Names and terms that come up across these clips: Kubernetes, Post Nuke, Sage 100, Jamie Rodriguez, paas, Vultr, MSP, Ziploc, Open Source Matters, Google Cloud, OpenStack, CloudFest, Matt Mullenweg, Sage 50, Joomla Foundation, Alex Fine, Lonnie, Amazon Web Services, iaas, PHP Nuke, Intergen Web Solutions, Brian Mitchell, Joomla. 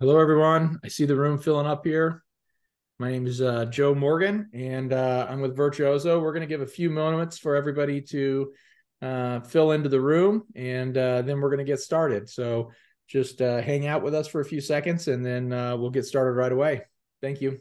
Hello, everyone. I see the room filling up here. My name is Joe Morgan, and I'm with Virtuozzo. We're going to give a few moments for everybody to fill into the room, and then we're going to get started. So just hang out with us for a few seconds, and then we'll get started right away. Thank you.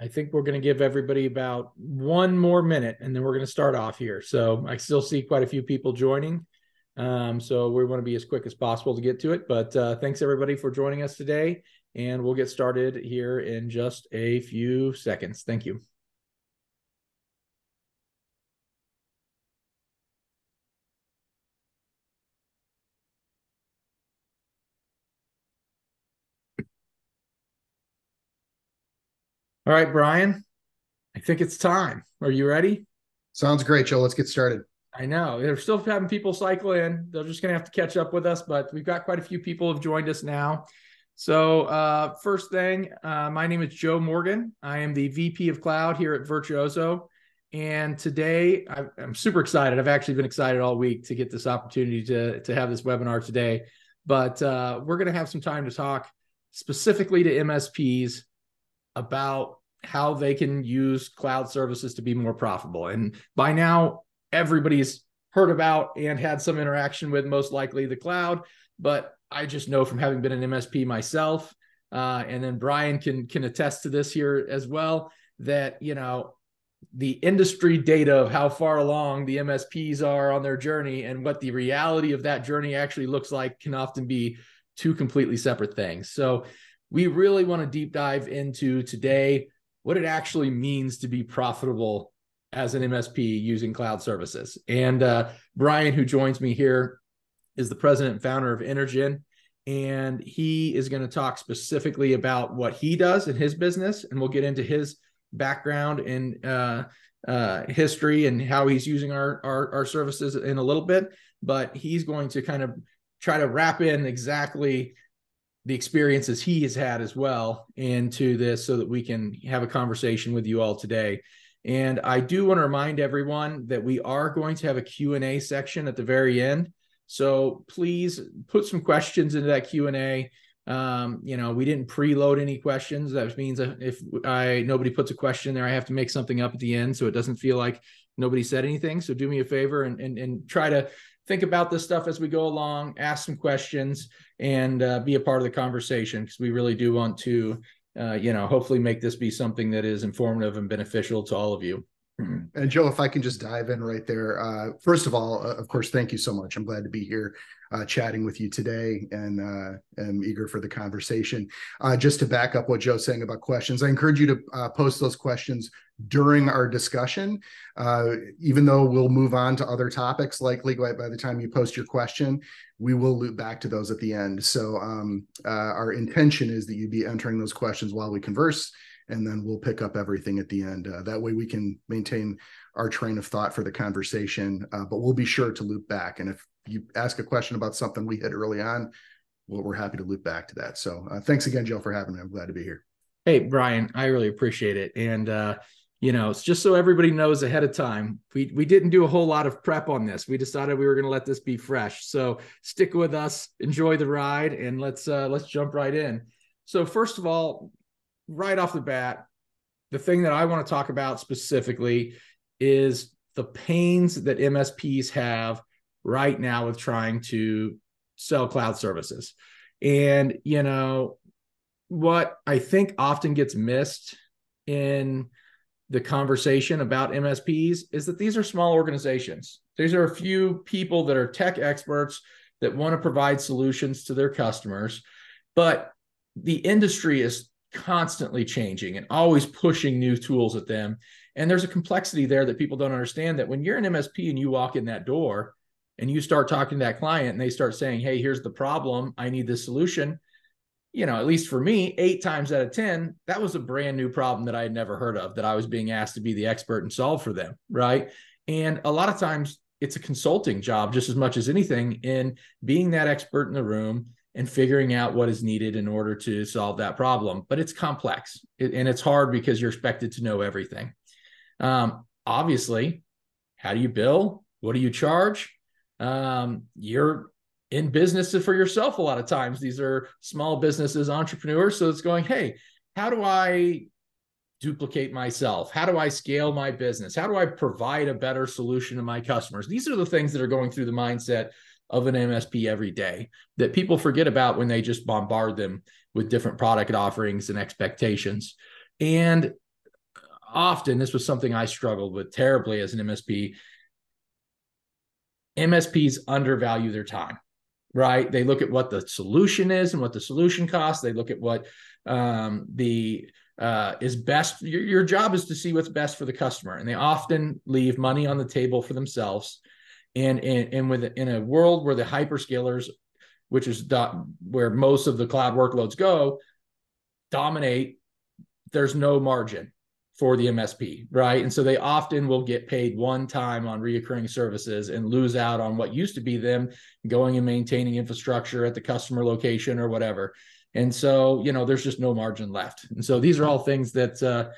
I think we're going to give everybody about one more minute, and then we're going to start off here. So I still see quite a few people joining. So we want to be as quick as possible to get to it. But thanks, everybody, for joining us today. And we'll get started here in just a few seconds. Thank you. All right, Brian, I think it's time. Are you ready? Sounds great, Joe. Let's get started. I know. They're still having people cycle in. They're just going to have to catch up with us, but we've got quite a few people who have joined us now. So first thing, my name is Joe Morgan. I am the VP of Cloud here at Virtuozzo. And today, I'm super excited. I've actually been excited all week to get this opportunity to have this webinar today. But we're going to have some time to talk specifically to MSPs about how they can use cloud services to be more profitable. And by now, everybody's heard about and had some interaction with most likely the cloud, but I just know from having been an MSP myself, and then Brian can attest to this here as well, that the industry data of how far along the MSPs are on their journey and what the reality of that journey actually looks like can often be two completely separate things. So we really want to deep dive into today what it actually means to be profitable as an MSP using cloud services. And Brian, who joins me here, is the president and founder of Intergen, and he is going to talk specifically about what he does in his business, and we'll get into his background and history and how he's using our services in a little bit. But he's going to kind of try to wrap in exactly the experiences he has had as well into this so that we can have a conversation with you all today. And I do want to remind everyone that we are going to have a Q&A section at the very end. So please put some questions into that Q&A. We didn't preload any questions. That means if nobody puts a question there, I have to make something up at the end so it doesn't feel like nobody said anything. So do me a favor and try to think about this stuff as we go along, ask some questions, and be a part of the conversation, because we really do want to, hopefully make this be something that is informative and beneficial to all of you. And Joe, if I can just dive in right there. First of all, of course, thank you so much. I'm glad to be here chatting with you today, and I'm eager for the conversation. Just to back up what Joe's saying about questions, I encourage you to post those questions during our discussion, even though we'll move on to other topics likely by the time you post your question. We will loop back to those at the end. So our intention is that you be entering those questions while we converse, and then we'll pick up everything at the end. That way we can maintain our train of thought for the conversation, but we'll be sure to loop back. And if you ask a question about something we hit early on, we're happy to loop back to that. So thanks again, Joe, for having me. I'm glad to be here. Hey, Brian, I really appreciate it. And, it's just so everybody knows ahead of time, we didn't do a whole lot of prep on this. We decided we were going to let this be fresh. So stick with us, enjoy the ride, and let's jump right in. So first of all, right off the bat, the thing that I want to talk about specifically is the pains that MSPs have right now with trying to sell cloud services. And, what I think often gets missed in the conversation about MSPs is that these are small organizations. These are a few people that are tech experts that want to provide solutions to their customers, but the industry is constantly changing and always pushing new tools at them. And there's a complexity there that people don't understand, that when you're an MSP and you walk in that door and you start talking to that client and they start saying, hey, here's the problem, I need this solution, you know, at least for me, 8 times out of 10, that was a brand new problem that I had never heard of, that I was being asked to be the expert and solve for them, right? And a lot of times it's a consulting job just as much as anything, in being that expert in the room and figuring out what is needed in order to solve that problem. But it's complex and it's hard because you're expected to know everything. Obviously, how do you bill? What do you charge? You're in business for yourself a lot of times. These are small businesses, entrepreneurs. So it's going, hey, how do I duplicate myself? How do I scale my business? How do I provide a better solution to my customers? These are the things that are going through the mindset of an MSP every day that people forget about when they just bombard them with different product offerings and expectations. And often, this was something I struggled with terribly as an MSP. MSPs undervalue their time, right? They look at what the solution is and what the solution costs. They look at what is best. Your job is to see what's best for the customer. And they often leave money on the table for themselves. And in a world where the hyperscalers, which is where most of the cloud workloads go, dominate, there's no margin for the MSP, right? And so they often will get paid one time on reoccurring services and lose out on what used to be them going and maintaining infrastructure at the customer location or whatever. And so, you know, there's just no margin left. And so these are all things that,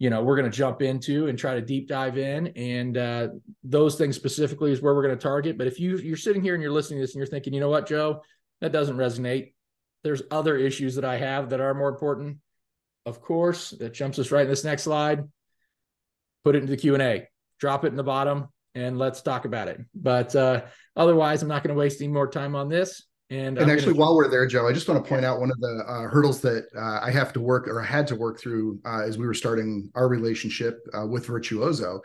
you know, we're going to jump into and try to deep dive in. And those things specifically is where we're going to target. But if you're sitting here and you're listening to this and you're thinking, you know what, Joe, that doesn't resonate. There's other issues that I have that are more important. Of course, that jumps us right in this next slide. Put it into the Q&A, drop it in the bottom, and let's talk about it. But otherwise, I'm not going to waste any more time on this. And actually, while we're there, Joe, I just want to point out one of the hurdles that I have to work, or I had to work through as we were starting our relationship with Virtuozzo,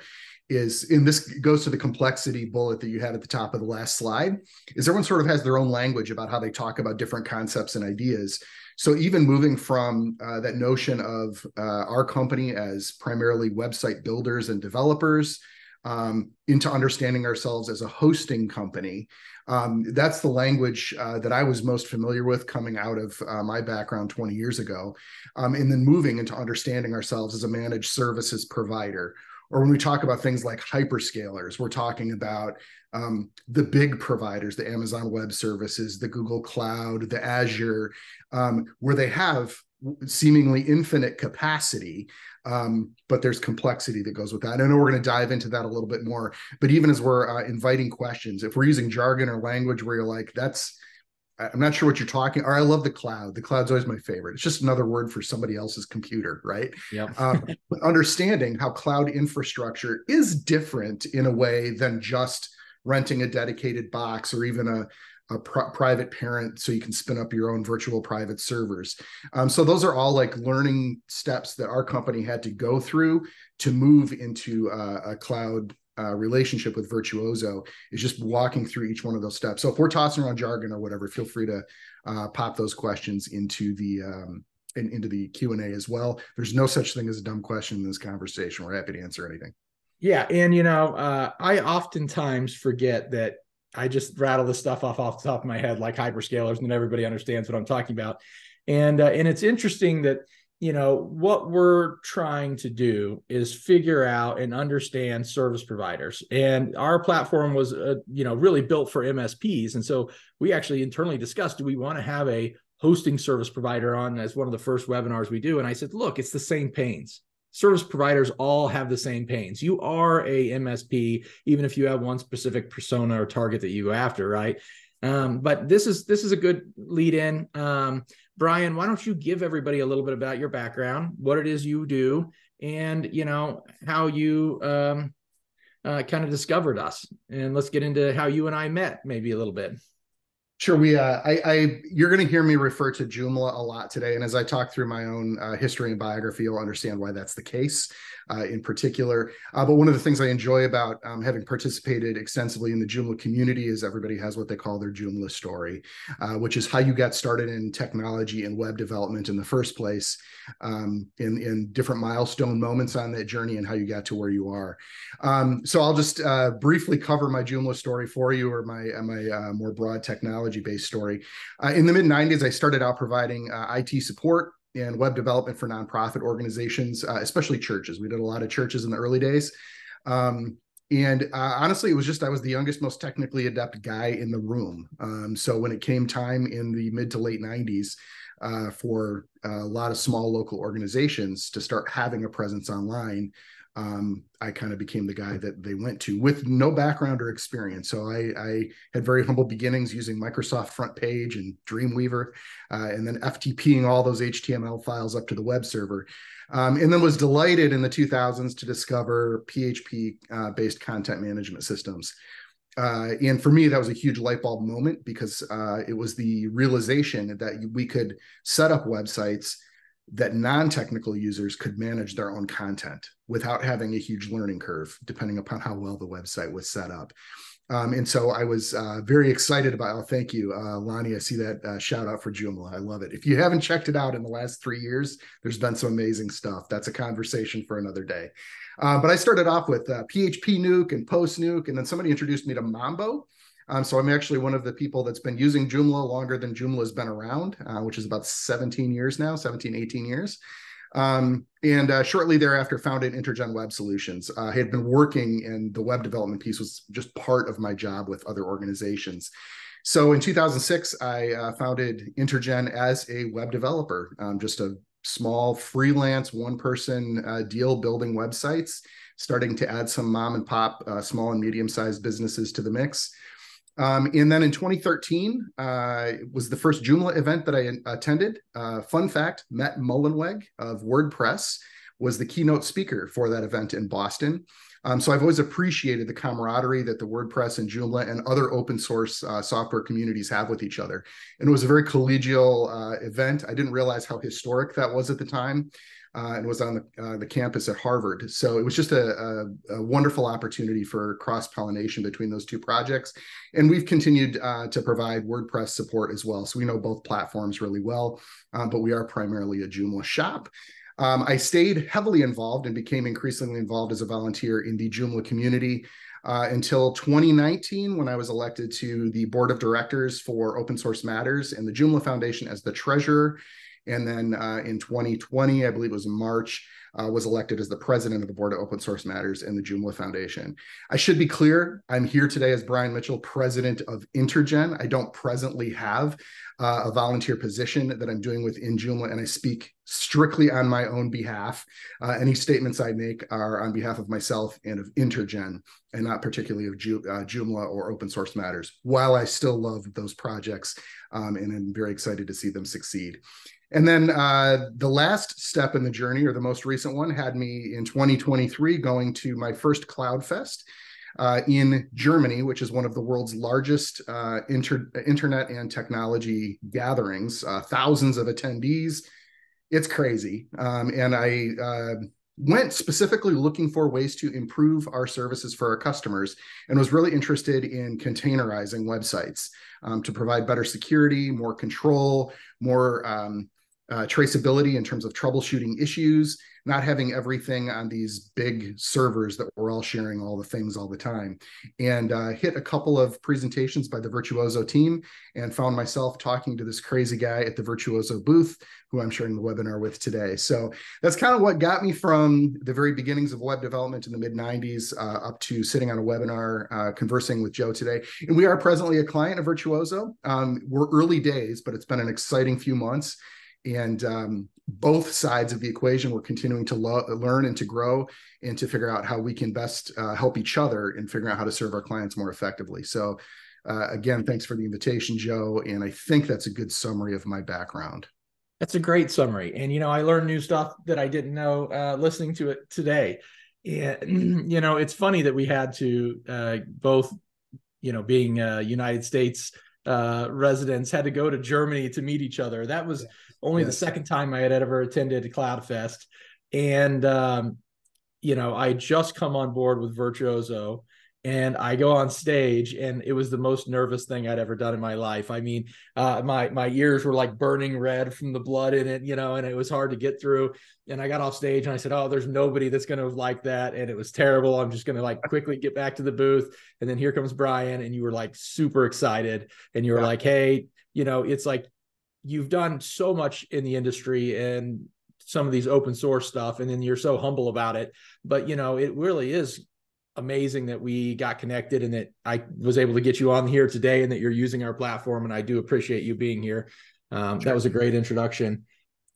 is, and this goes to the complexity bullet that you had at the top of the last slide, is everyone sort of has their own language about how they talk about different concepts and ideas. So even moving from that notion of our company as primarily website builders and developers, into understanding ourselves as a hosting company. That's the language that I was most familiar with coming out of my background 20 years ago, and then moving into understanding ourselves as a managed services provider. Or when we talk about things like hyperscalers, we're talking about the big providers, the Amazon Web Services, the Google Cloud, the Azure, where they have seemingly infinite capacity, but there's complexity that goes with that. And I know we're going to dive into that a little bit more, but even as we're inviting questions, if we're using jargon or language where you're like, that's, I'm not sure what you're talking, or I love the cloud. The cloud's always my favorite. It's just another word for somebody else's computer, right? Yeah. But understanding how cloud infrastructure is different in a way than just renting a dedicated box or even a private parent, so you can spin up your own virtual private servers. So those are all like learning steps that our company had to go through to move into a cloud relationship with Virtuozzo, is just walking through each one of those steps. So if we're tossing around jargon or whatever, feel free to pop those questions into the Q&A as well. There's no such thing as a dumb question in this conversation. We're happy to answer anything. Yeah. And, you know, I oftentimes forget that I just rattle this stuff off the top of my head, like hyperscalers, and then everybody understands what I'm talking about. And it's interesting that, you know, what we're trying to do is figure out and understand service providers. And our platform was, you know, really built for MSPs. And so we actually internally discussed, do we want to have a hosting service provider on as one of the first webinars we do? And I said, look, it's the same pains. Service providers all have the same pains. You are a MSP, even if you have one specific persona or target that you go after, right? But this is a good lead in. Brian, why don't you give everybody a little bit about your background, what it is you do, and, you know, how you kind of discovered us. And let's get into how you and I met maybe a little bit. Sure. You're going to hear me refer to Joomla a lot today. And as I talk through my own history and biography, you'll understand why that's the case in particular. But one of the things I enjoy about having participated extensively in the Joomla community is everybody has what they call their Joomla story, which is how you got started in technology and web development in the first place, in different milestone moments on that journey and how you got to where you are. So I'll just briefly cover my Joomla story for you, or my more broad technology technology-based story. In the mid-90s, I started out providing IT support and web development for nonprofit organizations, especially churches. We did a lot of churches in the early days. Honestly, it was just, I was the youngest, most technically adept guy in the room. So when it came time in the mid to late 90s for a lot of small local organizations to start having a presence online, I kind of became the guy that they went to with no background or experience. So I had very humble beginnings using Microsoft Front Page and Dreamweaver, and then FTPing all those HTML files up to the web server. And then was delighted in the 2000s to discover PHP-based content management systems. And for me, that was a huge light bulb moment because it was the realization that we could set up websites that non-technical users could manage their own content without having a huge learning curve, depending upon how well the website was set up. And so I was very excited about, thank you, Lonnie, I see that shout out for Joomla. I love it. If you haven't checked it out in the last 3 years, there's been some amazing stuff. That's a conversation for another day. But I started off with PHP Nuke and Post Nuke, and then somebody introduced me to Mambo. So I'm actually one of the people that's been using Joomla longer than Joomla's been around, which is about 17 years now, 17, 18 years. Shortly thereafter, founded Intergen Web Solutions. I had been working, and the web development piece was just part of my job with other organizations. So in 2006, I founded Intergen as a web developer, just a small freelance one-person deal building websites, starting to add some mom and pop, small and medium-sized businesses to the mix. And then in 2013, it was the first Joomla event that I attended. Fun fact, Matt Mullenweg of WordPress was the keynote speaker for that event in Boston. So I've always appreciated the camaraderie that the WordPress and Joomla and other open source software communities have with each other. And it was a very collegial event. I didn't realize how historic that was at the time. And was on the campus at Harvard. So it was just a wonderful opportunity for cross-pollination between those two projects. And we've continued to provide WordPress support as well. So we know both platforms really well, but we are primarily a Joomla shop. I stayed heavily involved and became increasingly involved as a volunteer in the Joomla community until 2019, when I was elected to the board of directors for Open Source Matters and the Joomla Foundation as the treasurer. And then in 2020, I believe it was in March, was elected as the president of the board of Open Source Matters and the Joomla Foundation. I should be clear, I'm here today as Brian Mitchell, president of Intergen. I don't presently have a volunteer position that I'm doing within Joomla, and I speak strictly on my own behalf. Any statements I make are on behalf of myself and of Intergen, and not particularly of Joomla or Open Source Matters, while I still love those projects, and I'm very excited to see them succeed. And then the last step in the journey, or the most recent one, had me in 2023 going to my first CloudFest in Germany, which is one of the world's largest internet and technology gatherings, thousands of attendees. It's crazy. And I went specifically looking for ways to improve our services for our customers, and was really interested in containerizing websites to provide better security, more control, more traceability in terms of troubleshooting issues, not having everything on these big servers that we're all sharing all the things all the time. And hit a couple of presentations by the Virtuozzo team and found myself talking to this crazy guy at the Virtuozzo booth, who I'm sharing the webinar with today. So that's kind of what got me from the very beginnings of web development in the mid-90s up to sitting on a webinar, conversing with Joe today. And we are presently a client of Virtuozzo. We're early days, but it's been an exciting few months. And both sides of the equation, we're continuing to learn and to grow and to figure out how we can best help each other in figuring out how to serve our clients more effectively. So again, thanks for the invitation, Joe. And I think that's a good summary of my background. That's a great summary. And, you know, I learned new stuff that I didn't know listening to it today. And, you know, it's funny that we had to both, you know, being United States residents, had to go to Germany to meet each other. That was only the second time I had ever attended CloudFest. And, you know, I just come on board with Virtuozzo, and I go on stage, and it was the most nervous thing I'd ever done in my life. I mean, my ears were like burning red from the blood in it, you know, and it was hard to get through. And I got off stage and I said, oh, there's nobody that's going to like that. And it was terrible. I'm just going to like quickly get back to the booth. And then here comes Brian, and you were like super excited. And you were like, hey, you know, it's like, you've done so much in the industry and some of these open source stuff, and then you're so humble about it. But, you know, it really is amazing that we got connected and that I was able to get you on here today and that you're using our platform. And I do appreciate you being here. Sure. That was a great introduction.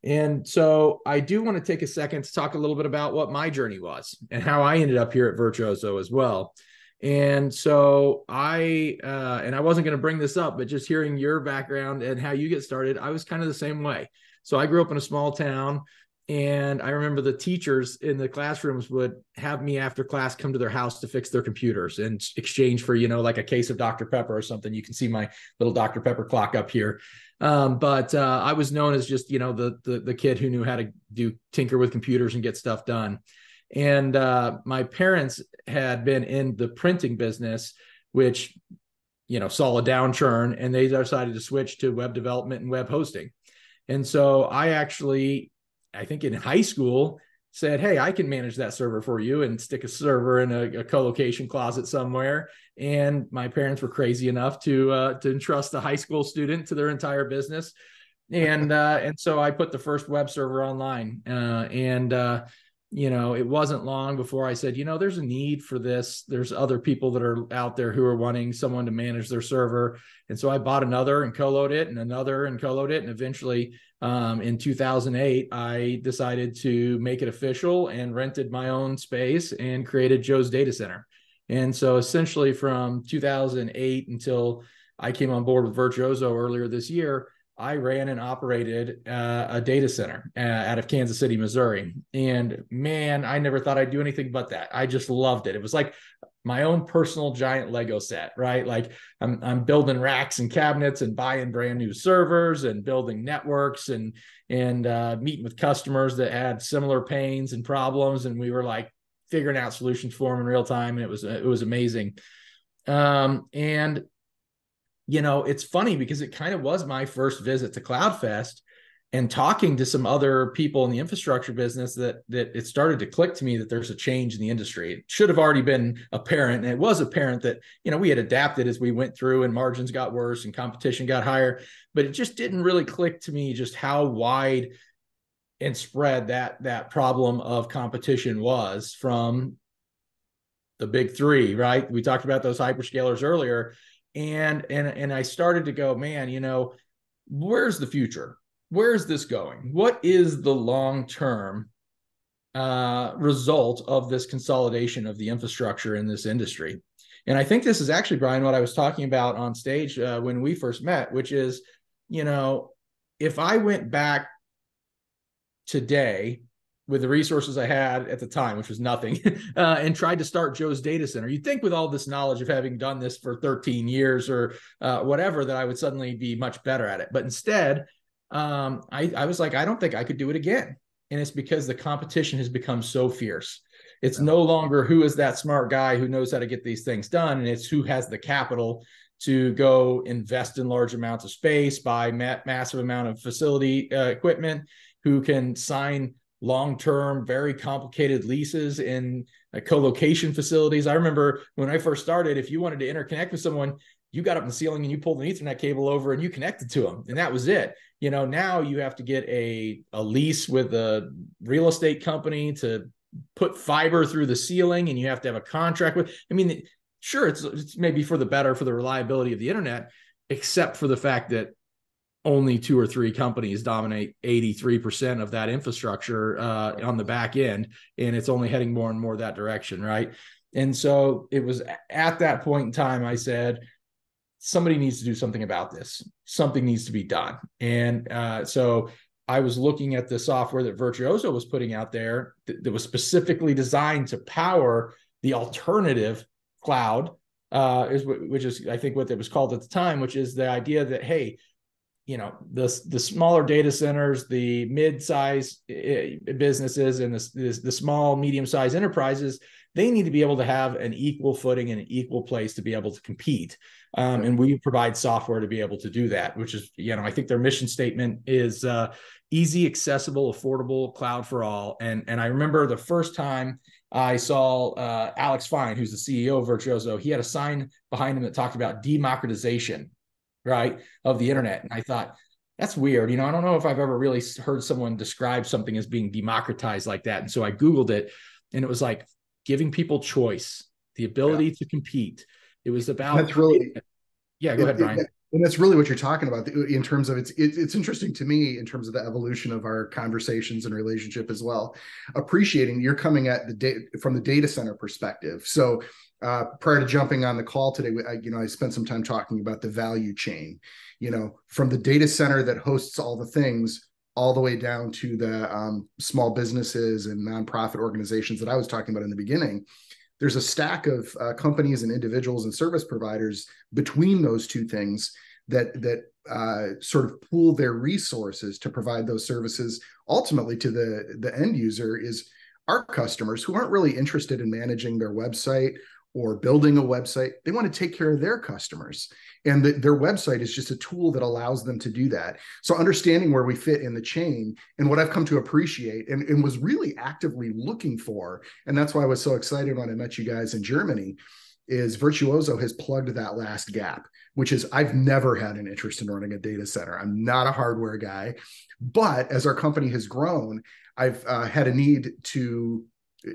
And so I do want to take a second to talk a little bit about what my journey was and how I ended up here at Virtuozzo as well. And so I wasn't going to bring this up, but just hearing your background and how you get started, I was kind of the same way. So I grew up in a small town. And I remember the teachers in the classrooms would have me after class come to their house to fix their computers in exchange for, you know, like a case of Dr. Pepper or something. You can see my little Dr. Pepper clock up here. But I was known as just, you know, the kid who knew how to tinker with computers and get stuff done. And my parents had been in the printing business, which, you know, saw a downturn, and they decided to switch to web development and web hosting. And so I think in high school said, hey, I can manage that server for you, and stick a server in a co-location closet somewhere. And my parents were crazy enough to entrust a high school student to their entire business. And, and so I put the first web server online. You know, it wasn't long before I said, you know, there's a need for this. There's other people that are out there who are wanting someone to manage their server. And so I bought another and co-load it, and another and co-load it. And eventually in 2008, I decided to make it official and rented my own space and created Joe's Data Center. And so essentially from 2008 until I came on board with Virtuozzo earlier this year, I ran and operated a data center out of Kansas City, Missouri. And man, I never thought I'd do anything but that. I just loved it. It was like my own personal giant Lego set, right? Like I'm building racks and cabinets and buying brand new servers and building networks and meeting with customers that had similar pains and problems. And we were like figuring out solutions for them in real time. And it was amazing. You know, it's funny because it kind of was my first visit to CloudFest, and talking to some other people in the infrastructure business that it started to click to me that there's a change in the industry. It should have already been apparent. And it was apparent that, you know, we had adapted as we went through, and margins got worse and competition got higher, but it just didn't really click to me just how wide and spread that problem of competition was from the big three, right? We talked about those hyperscalers earlier. And I started to go, man, you know, where's the future? Where's this going? What is the long-term result of this consolidation of the infrastructure in this industry? And I think this is actually, Brian, what I was talking about on stage when we first met, which is, you know, if I went back today with the resources I had at the time, which was nothing, and tried to start Joe's Data Center, you'd think with all this knowledge of having done this for 13 years or whatever, that I would suddenly be much better at it. But instead, I was like, I don't think I could do it again. And it's because the competition has become so fierce. It's no longer who is that smart guy who knows how to get these things done, and it's who has the capital to go invest in large amounts of space, buy massive amount of facility equipment, who can sign long-term, very complicated leases in co-location facilities. I remember when I first started, if you wanted to interconnect with someone, you got up in the ceiling and you pulled an Ethernet cable over and you connected to them. And that was it. You know, now you have to get a lease with a real estate company to put fiber through the ceiling, and you have to have a contract with, I mean, sure, it's maybe for the better for the reliability of the internet, except for the fact that only 2 or 3 companies dominate 83% of that infrastructure on the back end. And it's only heading more and more that direction, right? And so it was at that point in time, I said, somebody needs to do something about this. Something needs to be done. And so I was looking at the software that Virtuozzo was putting out there that was specifically designed to power the alternative cloud, which is, I think, what it was called at the time, which is the idea that, hey, you know, the smaller data centers, the mid-size businesses, and the small, medium-sized enterprises, they need to be able to have an equal footing and an equal place to be able to compete. And we provide software to be able to do that, which is, you know, I think their mission statement is easy, accessible, affordable cloud for all. And I remember the first time I saw Alex Fine, who's the CEO of Virtuozzo, he had a sign behind him that talked about democratization, right, of the internet. And I thought, that's weird. You know, I don't know if I've ever really heard someone describe something as being democratized like that. And so I Googled it, and it was like giving people choice, the ability to compete. It was about, that's really, go ahead, Brian. And that's really what you're talking about in terms of it's interesting to me in terms of the evolution of our conversations and relationship as well. Appreciating you're coming at the data from the data center perspective. So prior to jumping on the call today, I spent some time talking about the value chain, you know, from the data center that hosts all the things all the way down to the small businesses and nonprofit organizations that I was talking about in the beginning. There's a stack of companies and individuals and service providers between those two things that sort of pool their resources to provide those services. Ultimately, to the end user is our customers who aren't really interested in managing their website or building a website. They want to take care of their customers, and their website is just a tool that allows them to do that. So understanding where we fit in the chain, and what I've come to appreciate and was really actively looking for, and that's why I was so excited when I met you guys in Germany, is Virtuozzo has plugged that last gap, which is I've never had an interest in running a data center. I'm not a hardware guy, but as our company has grown, I've had a need to,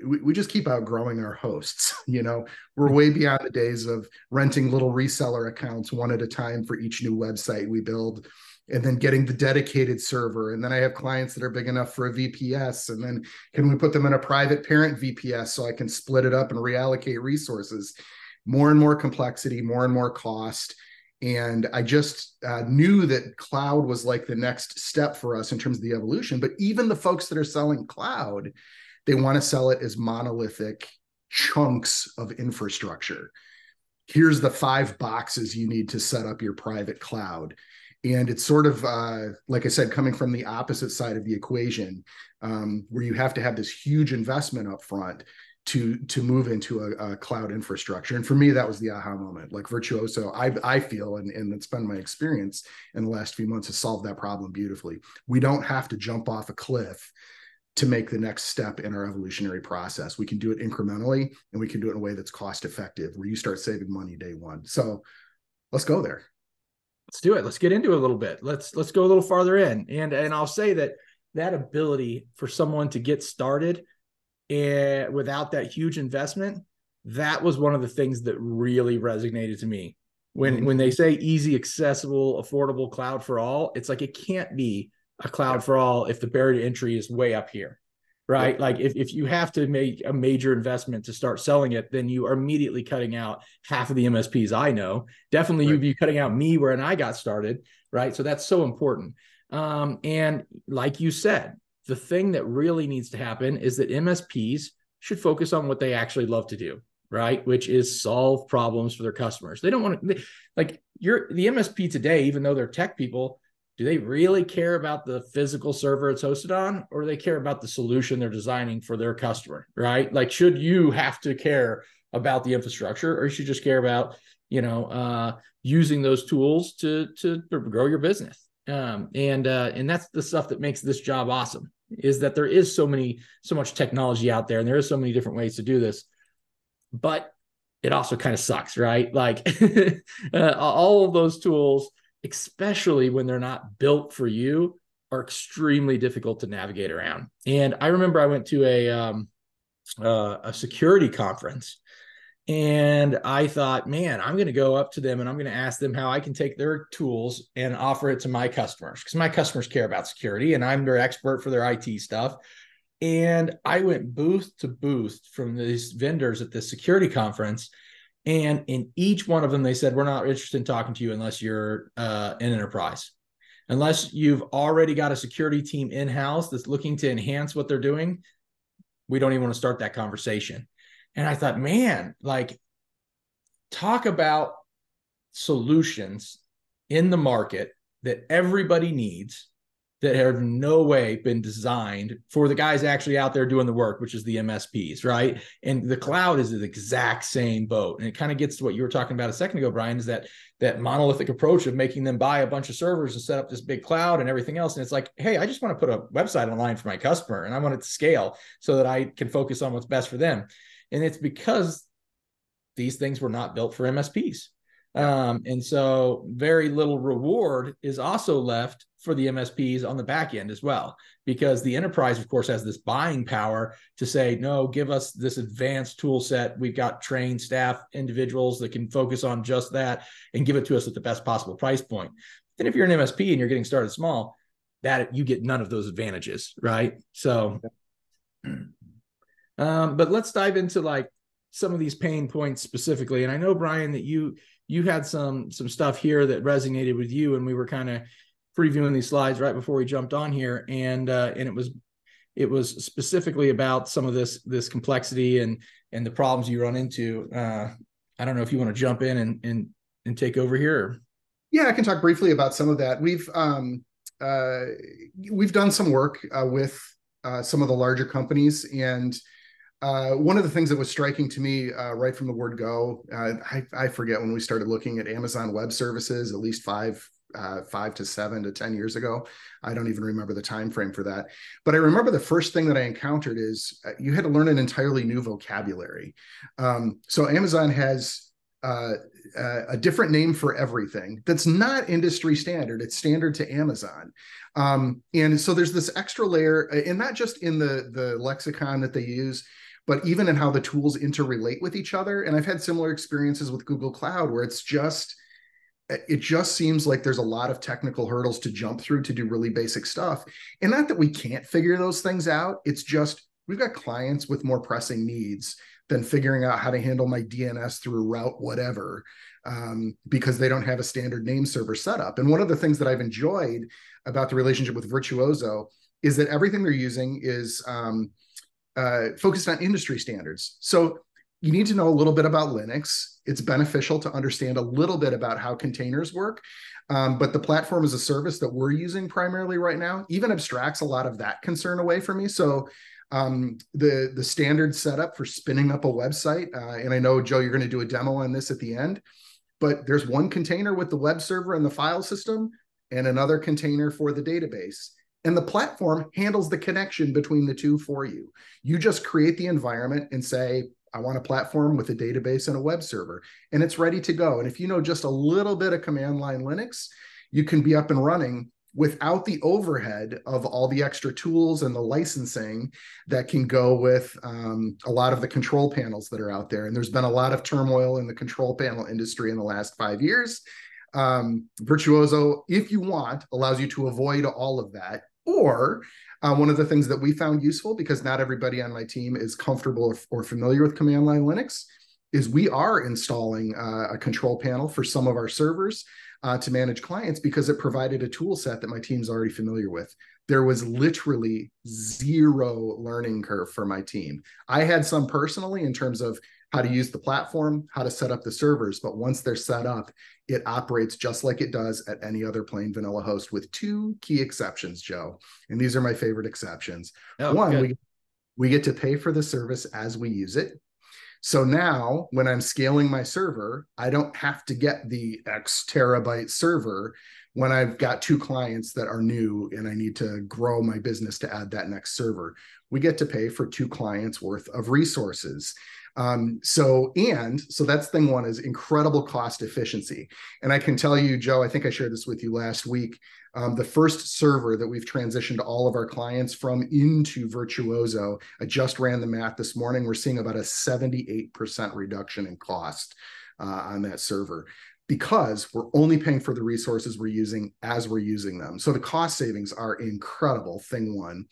we just keep outgrowing our hosts. You know, we're way beyond the days of renting little reseller accounts one at a time for each new website we build, and then getting the dedicated server. And then I have clients that are big enough for a VPS. And then can we put them in a private parent VPS so I can split it up and reallocate resources? More and more complexity, more and more cost. And I just knew that cloud was like the next step for us in terms of the evolution. But even the folks that are selling cloud, they want to sell it as monolithic chunks of infrastructure. Here's the 5 boxes you need to set up your private cloud. And it's sort of, like I said, coming from the opposite side of the equation, where you have to have this huge investment up front to move into a cloud infrastructure. And for me, that was the aha moment. Like Virtuozzo, I feel, and it's been my experience in the last few months, has solved that problem beautifully. We don't have to jump off a cliff to make the next step in our evolutionary process. We can do it incrementally, and we can do it in a way that's cost effective, where you start saving money day one. So let's go there. Let's do it. Let's get into it a little bit. Let's go a little farther in. And I'll say that ability for someone to get started without that huge investment, that was one of the things that really resonated to me. When they say easy, accessible, affordable cloud for all, it's like, it can't be a cloud for all if the barrier to entry is way up here, right? Like if you have to make a major investment to start selling it, then you are immediately cutting out half of the MSPs I know. Definitely you'd be cutting out me when I got started, right? So that's so important. And like you said, the thing that really needs to happen is that MSPs should focus on what they actually love to do, right? Which is solve problems for their customers. They don't want to, like the MSP today, even though they're tech people, do they really care about the physical server it's hosted on, or do they care about the solution they're designing for their customer, right? Like, should you have to care about the infrastructure, or you should just care about, using those tools to grow your business? And that's the stuff that makes this job awesome, is that there is so much technology out there, and there is so many different ways to do this, but it also kind of sucks, right? Like all of those tools, especially when they're not built for you, are extremely difficult to navigate around. And I remember I went to a security conference, and I thought, man, I'm going to go up to them and I'm going to ask them how I can take their tools and offer it to my customers, because my customers care about security and I'm their expert for their IT stuff. And I went booth to booth from these vendors at this security conference, and in each one of them, they said, we're not interested in talking to you unless you're an enterprise, unless you've already got a security team in-house that's looking to enhance what they're doing. We don't even want to start that conversation. And I thought, man, like, talk about solutions in the market that everybody needs that have in no way been designed for the guys actually out there doing the work, which is the MSPs, right? And the cloud is the exact same boat. And it kind of gets to what you were talking about a second ago, Brian, is that monolithic approach of making them buy a bunch of servers and set up this big cloud and everything else. And it's like, hey, I just want to put a website online for my customer and I want it to scale so that I can focus on what's best for them. And it's because these things were not built for MSPs. And so very little reward is also left for the MSPs on the back end as well, because the enterprise, of course, has this buying power to say, no, give us this advanced tool set. We've got trained staff, individuals that can focus on just that and give it to us at the best possible price point. Then if you're an MSP and you're getting started small, that you get none of those advantages, right? So, but let's dive into like some of these pain points specifically. And I know, Brian, that you had some stuff here that resonated with you, and we were kind of previewing these slides right before we jumped on here, and it was specifically about some of this complexity and the problems you run into. I don't know if you want to jump in and take over here. Yeah, I can talk briefly about some of that. We've done some work with some of the larger companies, and one of the things that was striking to me right from the word go, I forget when we started looking at Amazon Web Services, at least 5 to 7 to 10 years ago. I don't even remember the time frame for that. But I remember the first thing that I encountered is you had to learn an entirely new vocabulary. So Amazon has a different name for everything that's not industry standard. It's standard to Amazon. And so there's this extra layer, and not just in the lexicon that they use, but even in how the tools interrelate with each other. And I've had similar experiences with Google Cloud, where it just seems like there's a lot of technical hurdles to jump through to do really basic stuff. And not that we can't figure those things out. It's just, we've got clients with more pressing needs than figuring out how to handle my DNS through route, whatever, because they don't have a standard name server setup. And one of the things that I've enjoyed about the relationship with Virtuozzo is that everything they're using is focused on industry standards. So you need to know a little bit about Linux. It's beneficial to understand a little bit about how containers work. But the platform as a service that we're using primarily right now even abstracts a lot of that concern away from me. So the standard setup for spinning up a website, and I know, Joe, you're going to do a demo on this at the end, but there's one container with the web server and the file system and another container for the database. And the platform handles the connection between the two for you. You just create the environment and say, I want a platform with a database and a web server, and it's ready to go. And if you know just a little bit of command line Linux, you can be up and running without the overhead of all the extra tools and the licensing that can go with a lot of the control panels that are out there. And there's been a lot of turmoil in the control panel industry in the last 5 years. Virtuozzo, if you want, allows you to avoid all of that. Or one of the things that we found useful, because not everybody on my team is comfortable or familiar with command line Linux, is we are installing a control panel for some of our servers to manage clients, because it provided a tool set that my team's already familiar with. There was literally zero learning curve for my team. I had some personally in terms of how to use the platform, how to set up the servers, but once they're set up, it operates just like it does at any other plain vanilla host, with two key exceptions, Joe. And these are my favorite exceptions. Oh, one, we get to pay for the service as we use it. So now when I'm scaling my server, I don't have to get the X terabyte server when I've got two clients that are new and I need to grow my business to add that next server. We get to pay for two clients worth of resources. So that's thing one, is incredible cost efficiency. And I can tell you, Joe, I think I shared this with you last week. The first server that we've transitioned all of our clients from into Virtuozzo, I just ran the math this morning. We're seeing about a 78% reduction in cost on that server, because we're only paying for the resources we're using as we're using them. So the cost savings are incredible, thing one.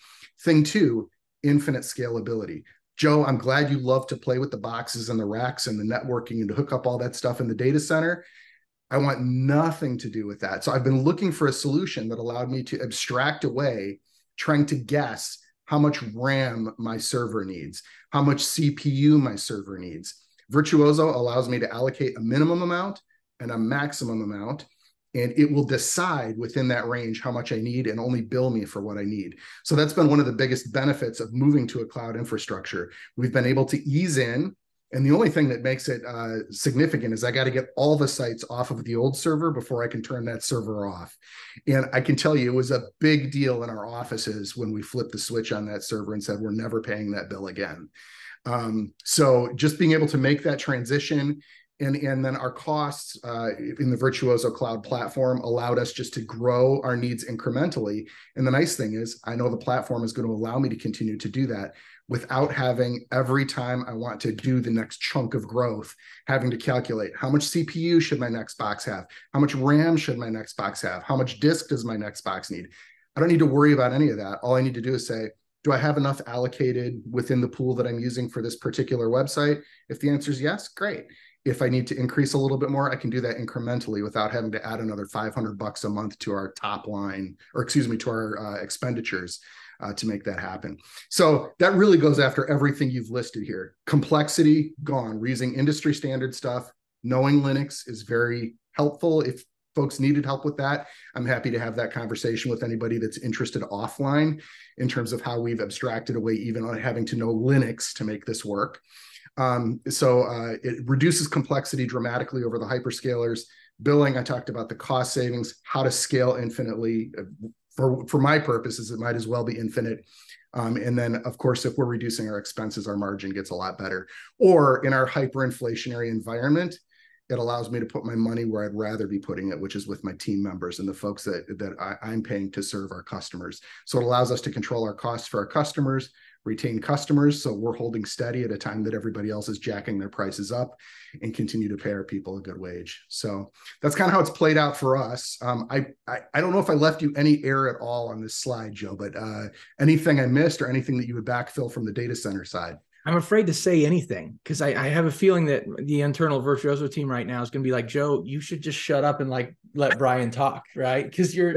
Thing two, infinite scalability. Joe, I'm glad you love to play with the boxes and the racks and the networking and to hook up all that stuff in the data center. I want nothing to do with that. So I've been looking for a solution that allowed me to abstract away trying to guess how much RAM my server needs, how much CPU my server needs. Virtuozzo allows me to allocate a minimum amount and a maximum amount, and it will decide within that range how much I need and only bill me for what I need. So that's been one of the biggest benefits of moving to a cloud infrastructure. We've been able to ease in. And the only thing that makes it significant is I got to get all the sites off of the old server before I can turn that server off. And I can tell you it was a big deal in our offices when we flipped the switch on that server and said, we're never paying that bill again. So just being able to make that transition and then our costs in the Virtuozzo cloud platform allowed us just to grow our needs incrementally. And the nice thing is I know the platform is going to allow me to continue to do that without having every time I want to do the next chunk of growth, having to calculate how much CPU should my next box have? How much RAM should my next box have? How much disk does my next box need? I don't need to worry about any of that. All I need to do is say, do I have enough allocated within the pool that I'm using for this particular website? If the answer is yes, great. If I need to increase a little bit more, I can do that incrementally without having to add another $500 a month to our top line, or excuse me, to our expenditures. To make that happen. So that really goes after everything you've listed here. Complexity, gone. We're using industry standard stuff. Knowing Linux is very helpful. If folks needed help with that, I'm happy to have that conversation with anybody that's interested offline in terms of how we've abstracted away even on having to know Linux to make this work. So it reduces complexity dramatically over the hyperscalers. Billing, I talked about the cost savings, how to scale infinitely. For my purposes, it might as well be infinite. And then, of course, if we're reducing our expenses, our margin gets a lot better. Or in our hyperinflationary environment, it allows me to put my money where I'd rather be putting it, which is with my team members and the folks that I'm paying to serve our customers. So it allows us to control our costs for our customers, retain customers. So we're holding steady at a time that everybody else is jacking their prices up and continue to pay our people a good wage. So that's kind of how it's played out for us. I don't know if I left you any air at all on this slide, Joe, but anything I missed or anything that you would backfill from the data center side? I'm afraid to say anything because I have a feeling that the internal Virtuozzo team right now is going to be like, Joe, you should just shut up and like let Brian talk, right? Because you're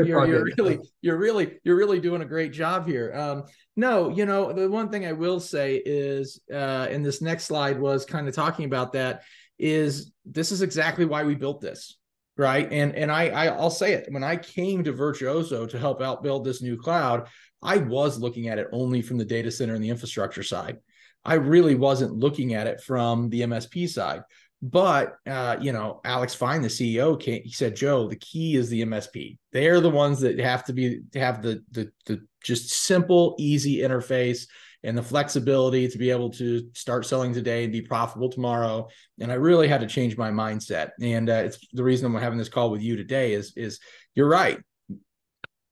really doing a great job here. No, you know, the one thing I will say is, and this next slide was kind of talking about that, is this is exactly why we built this, right? And I'll say it, when I came to Virtuozzo to help out build this new cloud, I was looking at it only from the data center and the infrastructure side. I really wasn't looking at it from the MSP side, but you know, Alex Fine, the CEO, he said, "Joe, the key is the MSP. They're the ones that have the just simple, easy interface and the flexibility to be able to start selling today and be profitable tomorrow." And I really had to change my mindset, and it's the reason I'm having this call with you today. Is you're right.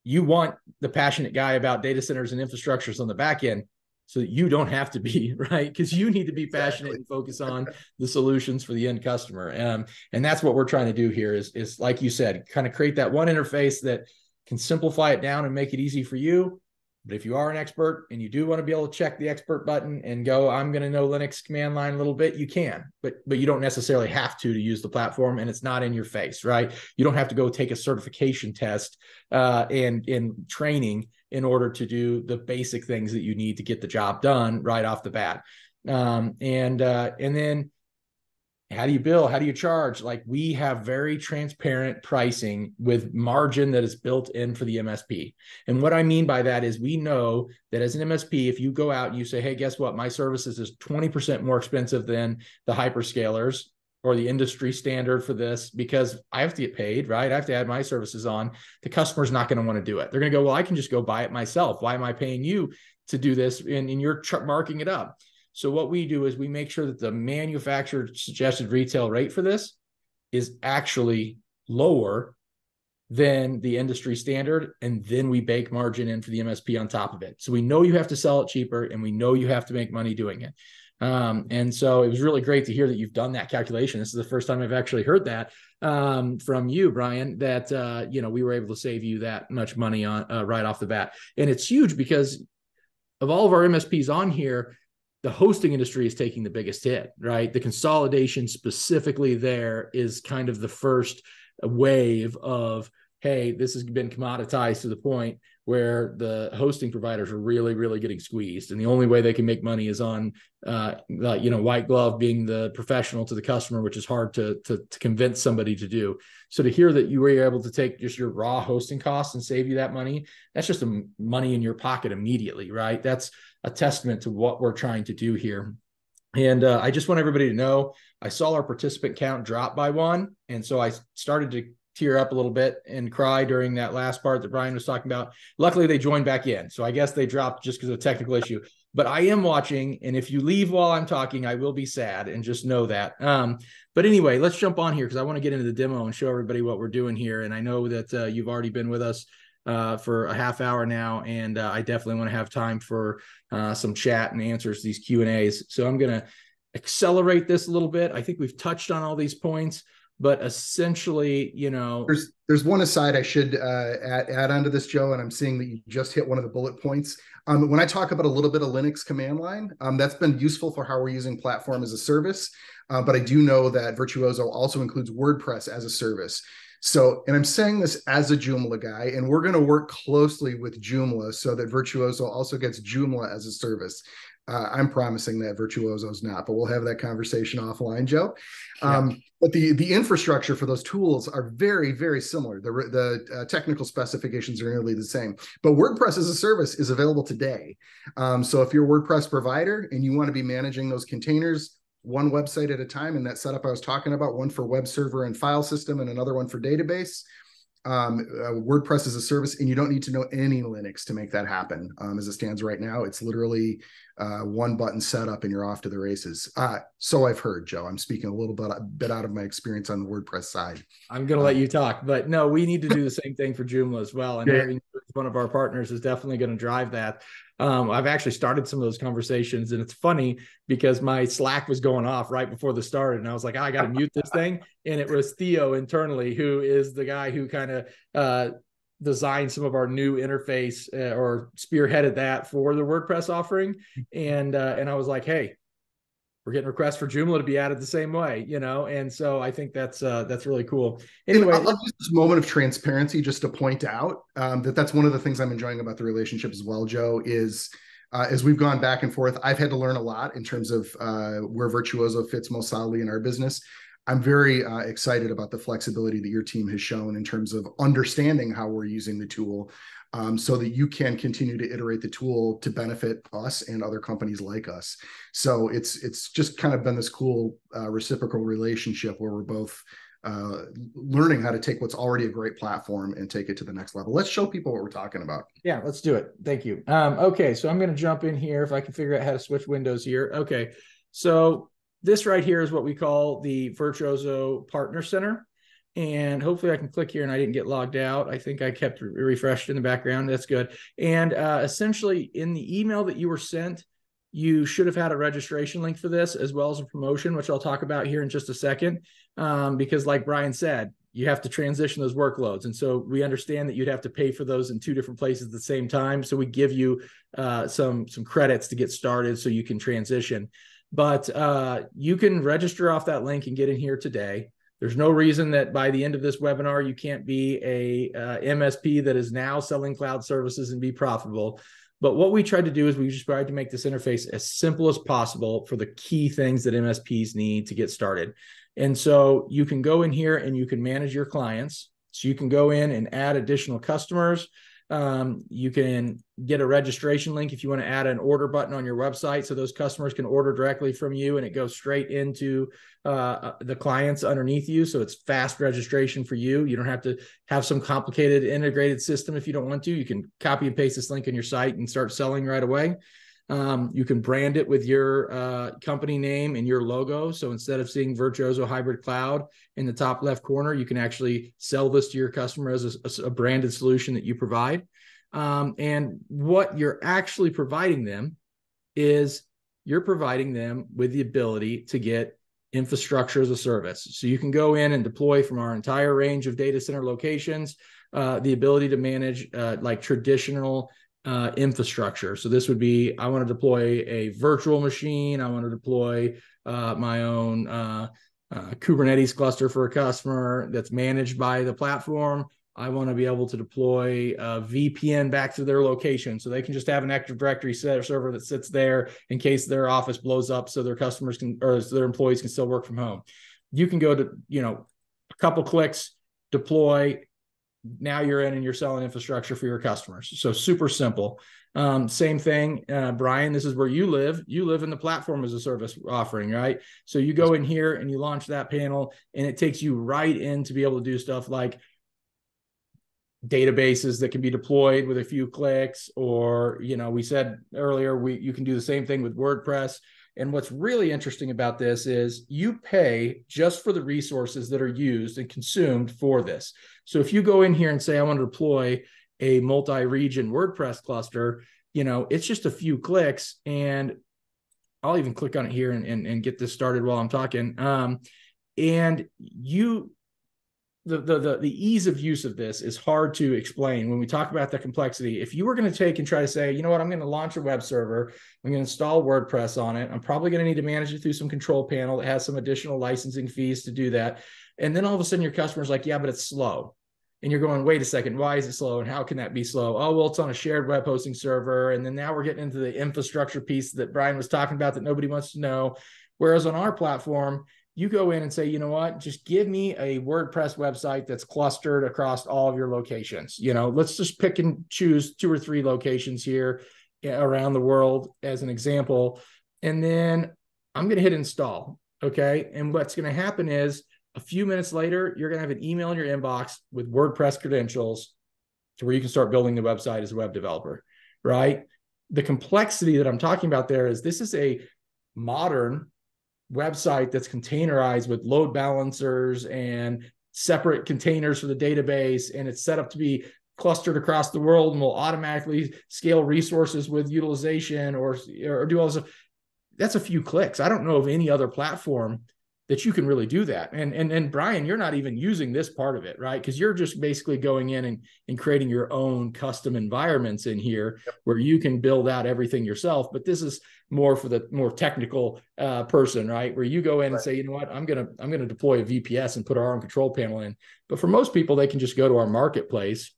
You want the passionate guy about data centers and infrastructures on the back end, so that you don't have to be, right? Because you need to be passionate and focus on the solutions for the end customer. And that's what we're trying to do here is, like you said, kind of create that one interface that can simplify it down and make it easy for you. But if you are an expert and you do want to be able to check the expert button and go, I'm going to know Linux command line a little bit, you can, but you don't necessarily have to use the platform, and it's not in your face, right? You don't have to go take a certification test and training in order to do the basic things that you need to get the job done right off the bat. And then how do you bill? How do you charge? Like, we have very transparent pricing with margin that is built in for the MSP. And what I mean by that is we know that as an MSP, if you go out and you say, hey, guess what? My services is 20% more expensive than the hyperscalers or the industry standard for this because I have to get paid, right? I have to add my services on. The customer's not going to want to do it. They're going to go, well, I can just go buy it myself. Why am I paying you to do this? And you're marking it up. So what we do is we make sure that the manufacturer suggested retail rate for this is actually lower than the industry standard. And then we bake margin in for the MSP on top of it. So we know you have to sell it cheaper and we know you have to make money doing it. And so it was really great to hear that you've done that calculation. This is the first time I've actually heard that from you, Brian, that, you know, we were able to save you that much money on right off the bat. And it's huge because of all of our MSPs on here, the hosting industry is taking the biggest hit, right? The consolidation specifically there is kind of the first wave of, hey, this has been commoditized to the point where the hosting providers are really, really getting squeezed. And the only way they can make money is on, you know, white glove, being the professional to the customer, which is hard to convince somebody to do. So to hear that you were able to take just your raw hosting costs and save you that money, that's just money in your pocket immediately, right? That's a testament to what we're trying to do here. And I just want everybody to know, I saw our participant count drop by one. And so I started to tear up a little bit and cry during that last part that Brian was talking about. Luckily, they joined back in. So I guess they dropped just because of a technical issue. But I am watching. And if you leave while I'm talking, I will be sad, and just know that. But anyway, let's jump on here because I want to get into the demo and show everybody what we're doing here. And I know that you've already been with us for a half hour now. And I definitely want to have time for some chat and answers to these Q&As. So I'm going to accelerate this a little bit. I think we've touched on all these points. But essentially, you know, there's one aside I should add onto this, Joe, and I'm seeing that you just hit one of the bullet points. When I talk about a little bit of Linux command line, that's been useful for how we're using platform as a service. But I do know that Virtuozzo also includes WordPress as a service. So, and I'm saying this as a Joomla guy, and we're going to work closely with Joomla so that Virtuozzo also gets Joomla as a service. I'm promising that Virtuozzo's not, but we'll have that conversation offline, Joe. Yeah. But the infrastructure for those tools are very, very similar. The technical specifications are nearly the same. But WordPress as a service is available today. So if you're a WordPress provider and you want to be managing those containers, one website at a time, in that setup I was talking about, one for web server and file system and another one for database, WordPress as a service, and you don't need to know any Linux to make that happen. As it stands right now, it's literally one button setup and you're off to the races. So I've heard, Joe. I'm speaking a little bit out of my experience on the WordPress side. I'm going to let you talk, but no, we need to do the same thing for Joomla as well. And having one of our partners is definitely going to drive that. I've actually started some of those conversations, and it's funny because my Slack was going off right before the start, and I was like, I got to mute this thing. And it was Theo internally, who is the guy who kind of designed some of our new interface or spearheaded that for the WordPress offering. And I was like, hey, we're getting requests for Joomla to be added the same way, you know? And so I think that's really cool. Anyway, I love this moment of transparency just to point out that's one of the things I'm enjoying about the relationship as well, Joe, is as we've gone back and forth, I've had to learn a lot in terms of where Virtuozzo fits most solidly in our business. I'm very excited about the flexibility that your team has shown in terms of understanding how we're using the tool so that you can continue to iterate the tool to benefit us and other companies like us. So it's just kind of been this cool reciprocal relationship where we're both learning how to take what's already a great platform and take it to the next level. Let's show people what we're talking about. Yeah, let's do it. Thank you. Okay, so I'm going to jump in here if I can figure out how to switch windows here. Okay, so this right here is what we call the Virtuozzo Partner Center. And hopefully I can click here and I didn't get logged out. I think I kept refreshed in the background. That's good. And essentially in the email that you were sent, you should have had a registration link for this, as well as a promotion, which I'll talk about here in just a second. Because like Brian said, you have to transition those workloads. And so we understand that you'd have to pay for those in two different places at the same time. So we give you some credits to get started so you can transition. But you can register off that link and get in here today. There's no reason that by the end of this webinar, you can't be a MSP that is now selling cloud services and be profitable. But what we tried to do is we just tried to make this interface as simple as possible for the key things that MSPs need to get started. And so you can go in here and you can manage your clients. So you can go in and add additional customers. You can get a registration link if you want to add an order button on your website so those customers can order directly from you and it goes straight into the clients underneath you. So it's fast registration for you. You don't have to have some complicated integrated system if you don't want to. You can copy and paste this link on your site and start selling right away. You can brand it with your company name and your logo. So instead of seeing Virtuozzo Hybrid Cloud in the top left corner, you can actually sell this to your customer as a branded solution that you provide. And what you're actually providing them is you're providing them with the ability to get infrastructure as a service. So you can go in and deploy from our entire range of data center locations, the ability to manage like traditional infrastructure. So this would be, I want to deploy a virtual machine. I want to deploy my own Kubernetes cluster for a customer that's managed by the platform. I want to be able to deploy a VPN back to their location so they can just have an Active Directory server that sits there in case their office blows up so their customers can, or so their employees can still work from home. You can go to, you know, a couple clicks, deploy. Now you're in and you're selling infrastructure for your customers. So super simple. Same thing, Brian, this is where you live. You live in the platform as a service offering, right? So you go in here and you launch that panel and it takes you right in to be able to do stuff like databases that can be deployed with a few clicks, or, you know, we said earlier, you can do the same thing with WordPress. And what's really interesting about this is you pay just for the resources that are used and consumed for this. So if you go in here and say, I want to deploy a multi-region WordPress cluster, you know, it's just a few clicks, and I'll even click on it here and get this started while I'm talking. And you, the ease of use of this is hard to explain when we talk about the complexity. If you were going to take and try to say, you know what, I'm going to launch a web server, I'm going to install WordPress on it, I'm probably going to need to manage it through some control panel that has some additional licensing fees to do that. And then all of a sudden your customer's like, yeah, but it's slow. And you're going, wait a second, why is it slow? And how can that be slow? Oh, well, it's on a shared web hosting server. And then now we're getting into the infrastructure piece that Brian was talking about that nobody wants to know. Whereas on our platform, you go in and say, you know what, just give me a WordPress website that's clustered across all of your locations. You know, let's just pick and choose 2 or 3 locations here around the world as an example. And then I'm going to hit install. Okay. And what's going to happen is a few minutes later, you're going to have an email in your inbox with WordPress credentials to where you can start building the website as a web developer, right? The complexity that I'm talking about there is this is a modern website that's containerized with load balancers and separate containers for the database, and it's set up to be clustered across the world and will automatically scale resources with utilization or do all this. That's a few clicks. I don't know of any other platform that you can really do that. And Brian, you're not even using this part of it, right? Because you're just basically going in and creating your own custom environments in here. Yep. Where you can build out everything yourself. But this is more for the more technical person, right? Where you go in, right, and say, you know what, I'm gonna deploy a VPS and put our own control panel in. But for most people, they can just go to our marketplace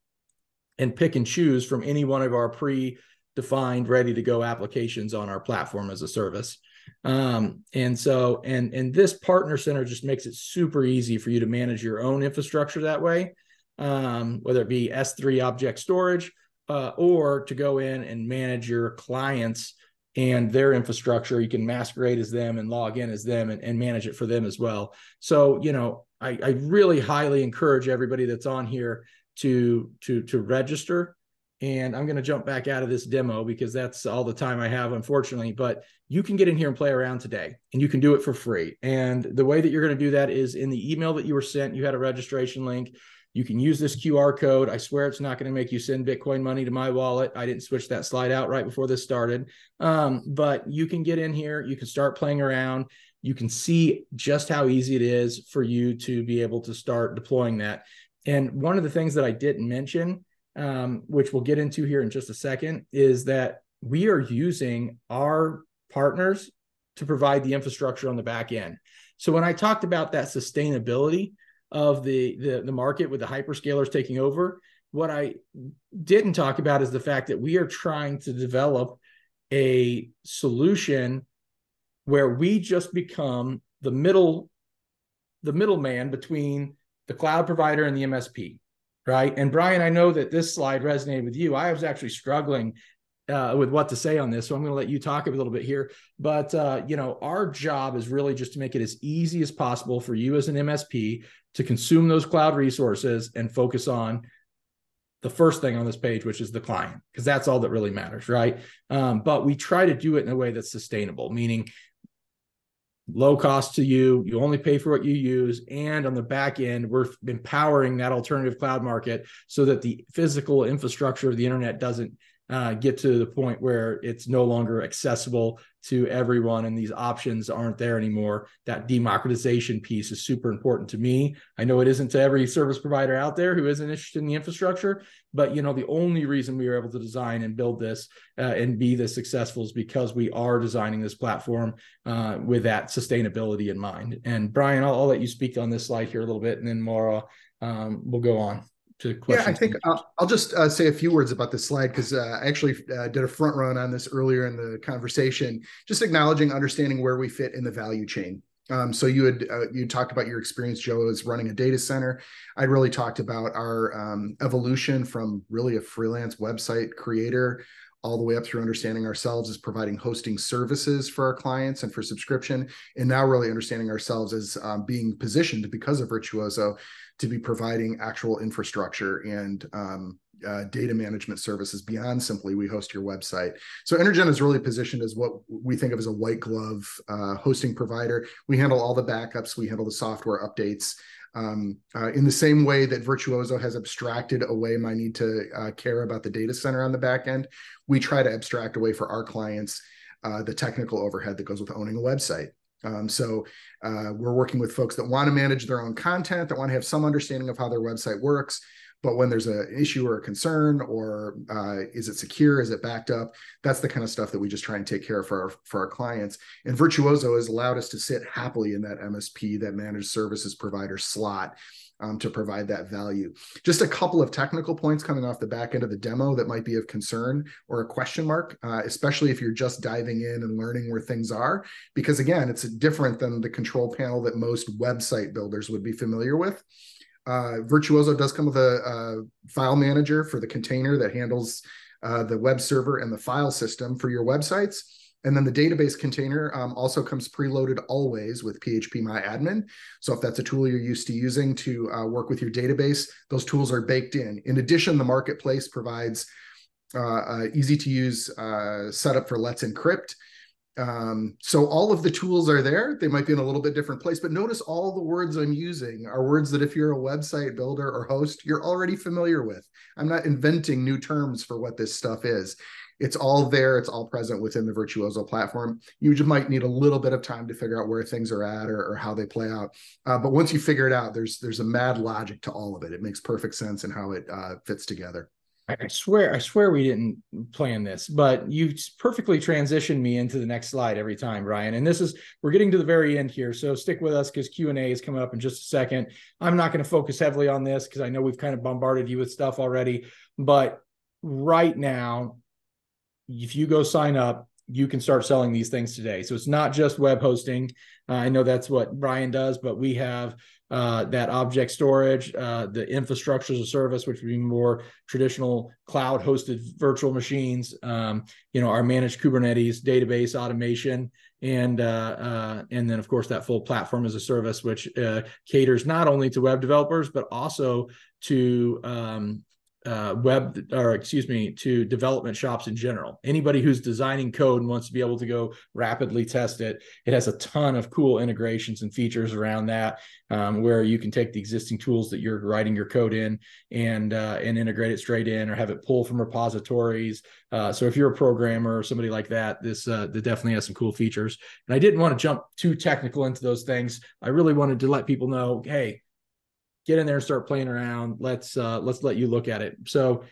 and pick and choose from any one of our pre-defined, ready-to-go applications on our platform as a service. And this partner center just makes it super easy for you to manage your own infrastructure that way, whether it be S3 object storage, or to go in and manage your clients and their infrastructure. You can masquerade as them and log in as them and manage it for them as well. So, you know, I really highly encourage everybody that's on here to register. And I'm going to jump back out of this demo because that's all the time I have, unfortunately, but you can get in here and play around today, and you can do it for free. And the way that you're going to do that is in the email that you were sent, you had a registration link. You can use this QR code. I swear it's not going to make you send Bitcoin money to my wallet. I didn't switch that slide out right before this started. But you can get in here, you can start playing around. You can see just how easy it is for you to be able to start deploying that. And one of the things that I didn't mention, which we'll get into here in just a second, is that we are using our partners to provide the infrastructure on the back end. So when I talked about that sustainability of the market with the hyperscalers taking over, what I didn't talk about is the fact that we are trying to develop a solution where we just become the middleman between the cloud provider and the MSP. Right. And Brian, I know that this slide resonated with you. I was actually struggling with what to say on this, so I'm going to let you talk a little bit here. But, you know, our job is really just to make it as easy as possible for you as an MSP to consume those cloud resources and focus on the first thing on this page, which is the client, because that's all that really matters. Right. But we try to do it in a way that's sustainable, meaning low cost to you, you only pay for what you use. And on the back end, we're empowering that alternative cloud market so that the physical infrastructure of the internet doesn't get to the point where it's no longer accessible to everyone and these options aren't there anymore. That democratization piece is super important to me. I know it isn't to every service provider out there who isn't interested in the infrastructure, but you know, the only reason we were able to design and build this and be this successful is because we are designing this platform with that sustainability in mind. And Brian, I'll let you speak on this slide here a little bit, and then Maura, we'll go on. to questions. Yeah, I think I'll just say a few words about this slide, because I actually did a front run on this earlier in the conversation, just acknowledging, understanding where we fit in the value chain. So you had you talked about your experience, Joe, as running a data center. I really talked about our evolution from really a freelance website creator all the way up through understanding ourselves as providing hosting services for our clients and for subscription, and now really understanding ourselves as being positioned because of Virtuozzo to be providing actual infrastructure and data management services beyond simply we host your website. So Intergen is really positioned as what we think of as a white glove hosting provider. We handle all the backups, we handle the software updates. In the same way that Virtuozzo has abstracted away my need to care about the data center on the back end, we try to abstract away for our clients the technical overhead that goes with owning a website. So we're working with folks that want to manage their own content, that want to have some understanding of how their website works. But when there's an issue or a concern, or is it secure, is it backed up? That's the kind of stuff that we just try and take care of for our clients. And Virtuozzo has allowed us to sit happily in that MSP, that managed services provider slot, to provide that value. Just a couple of technical points coming off the back end of the demo that might be of concern or a question mark, especially if you're just diving in and learning where things are, because again, it's different than the control panel that most website builders would be familiar with. Virtuozzo does come with a file manager for the container that handles the web server and the file system for your websites. And then the database container also comes preloaded always with PHP MyAdmin. So if that's a tool you're used to using to work with your database, those tools are baked in. In addition, the marketplace provides easy to use setup for Let's Encrypt. So all of the tools are there. They might be in a little bit different place, but notice all the words I'm using are words that if you're a website builder or host, you're already familiar with. I'm not inventing new terms for what this stuff is. It's all there. It's all present within the Virtuozzo platform. You just might need a little bit of time to figure out where things are at or how they play out. But once you figure it out, there's a mad logic to all of it. It makes perfect sense in how it fits together. I swear we didn't plan this, but you perfectly transitioned me into the next slide every time, Brian. And this is, we're getting to the very end here. So stick with us because Q&A is coming up in just a second. I'm not going to focus heavily on this because I know we've kind of bombarded you with stuff already. But right now, if you go sign up, you can start selling these things today. So it's not just web hosting. I know that's what Brian does, but we have that object storage, the infrastructure as a service, which would be more traditional cloud-hosted virtual machines, our managed Kubernetes database automation, and then, of course, that full platform as a service, which caters not only to web developers, but also to to development shops in general. Anybody who's designing code and wants to be able to go rapidly test it, it has a ton of cool integrations and features around that, where you can take the existing tools that you're writing your code in and integrate it straight in or have it pull from repositories. So if you're a programmer or somebody like that, this definitely has some cool features. And I didn't want to jump too technical into those things. I really wanted to let people know, hey, get in there and start playing around. Let's let you look at it. So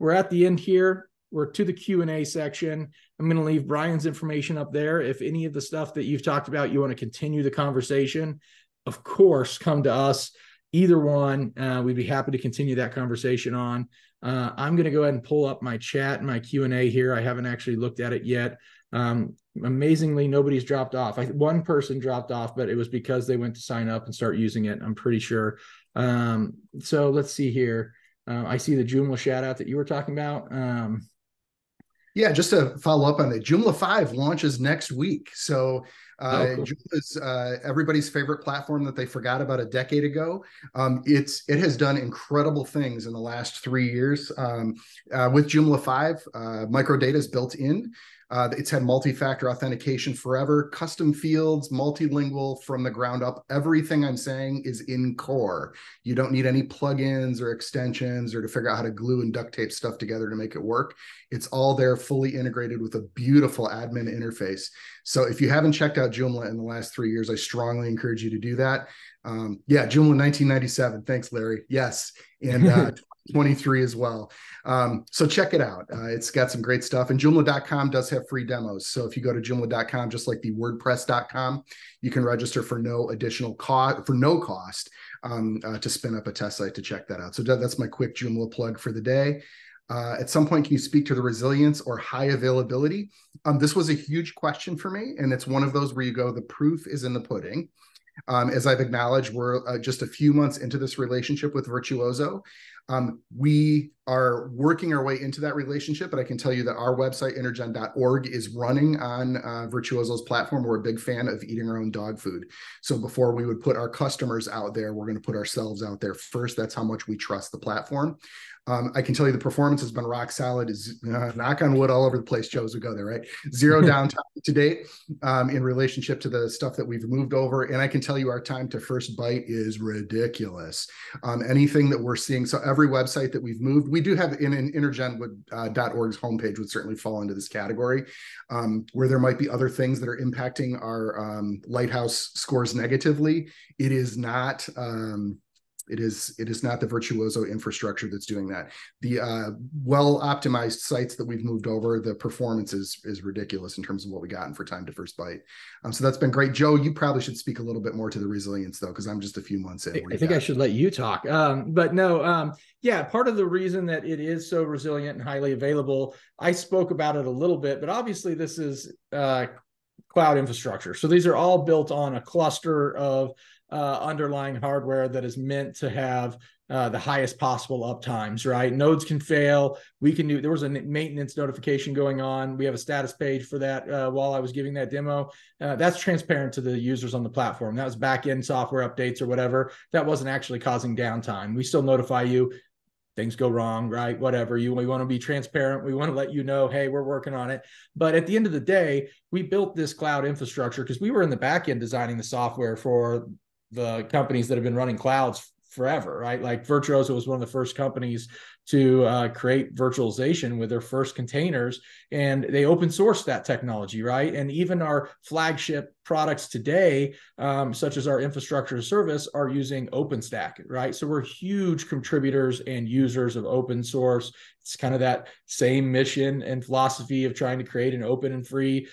we're at the end here. We're to the Q&A section. I'm going to leave Brian's information up there. If any of the stuff that you've talked about, you want to continue the conversation, of course, come to us. Either one, we'd be happy to continue that conversation on. I'm going to go ahead and pull up my chat and my Q&A here. I haven't actually looked at it yet. Amazingly, nobody's dropped off. One person dropped off, but it was because they went to sign up and start using it, I'm pretty sure. So let's see here. I see the Joomla shout out that you were talking about. Yeah, just to follow up on that, Joomla 5 launches next week. So cool. Joomla is everybody's favorite platform that they forgot about a decade ago. It has done incredible things in the last 3 years. With Joomla 5, microdata is built in. It's had multi-factor authentication forever, custom fields, multilingual from the ground up. Everything I'm saying is in core. You don't need any plugins or extensions or to figure out how to glue and duct tape stuff together to make it work. It's all there fully integrated with a beautiful admin interface. So if you haven't checked out Joomla in the last 3 years. I strongly encourage you to do that. Yeah, Joomla 1997. Thanks, Larry. Yes. And 23 as well. So check it out. It's got some great stuff. And Joomla.com does have free demos. So if you go to Joomla.com, just like the WordPress.com, you can register for no additional cost, for no cost to spin up a test site to check that out. So that's my quick Joomla plug for the day. At some point, can you speak to the resilience or high availability? This was a huge question for me. And it's one of those where you go, the proof is in the pudding. As I've acknowledged, we're just a few months into this relationship with Virtuozzo. We are working our way into that relationship, but I can tell you that our website, intergen.org, is running on Virtuozzo's platform. We're a big fan of eating our own dog food. So before we would put our customers out there, we're going to put ourselves out there first. That's how much we trust the platform. I can tell you the performance has been rock solid. Is knock on wood all over the place, Joe's would go there, right? Zero downtime to date in relationship to the stuff that we've moved over. And I can tell you our time to first bite is ridiculous. Anything that we're seeing, so every website that we've moved, we do have in intergen.org's homepage would certainly fall into this category, where there might be other things that are impacting our Lighthouse scores negatively. It is not the Virtuozzo infrastructure that's doing that. The well-optimized sites that we've moved over, the performance is ridiculous in terms of what we got in for time to first bite. So that's been great. Joe, you probably should speak a little bit more to the resilience though, because I'm just a few months in. I think I should let you talk. But no, yeah, part of the reason that it is so resilient and highly available, I spoke about it a little bit, but obviously this is cloud infrastructure. So these are all built on a cluster of underlying hardware that is meant to have the highest possible uptimes, right? Nodes can fail. We can do, there was a maintenance notification going on. We have a status page for that while I was giving that demo. That's transparent to the users on the platform. That was back-end software updates or whatever. That wasn't actually causing downtime. We still notify you. Things go wrong, right? Whatever. We want to be transparent. We want to let you know, hey, we're working on it. But at the end of the day, we built this cloud infrastructure because we were in the back end designing the software for the companies that have been running clouds forever, right? Like Virtuozzo was one of the first companies to create virtualization with their first containers, and they open sourced that technology, right? And even our flagship products today, such as our infrastructure as service, are using OpenStack, right? So we're huge contributors and users of open source. It's kind of that same mission and philosophy of trying to create an open and free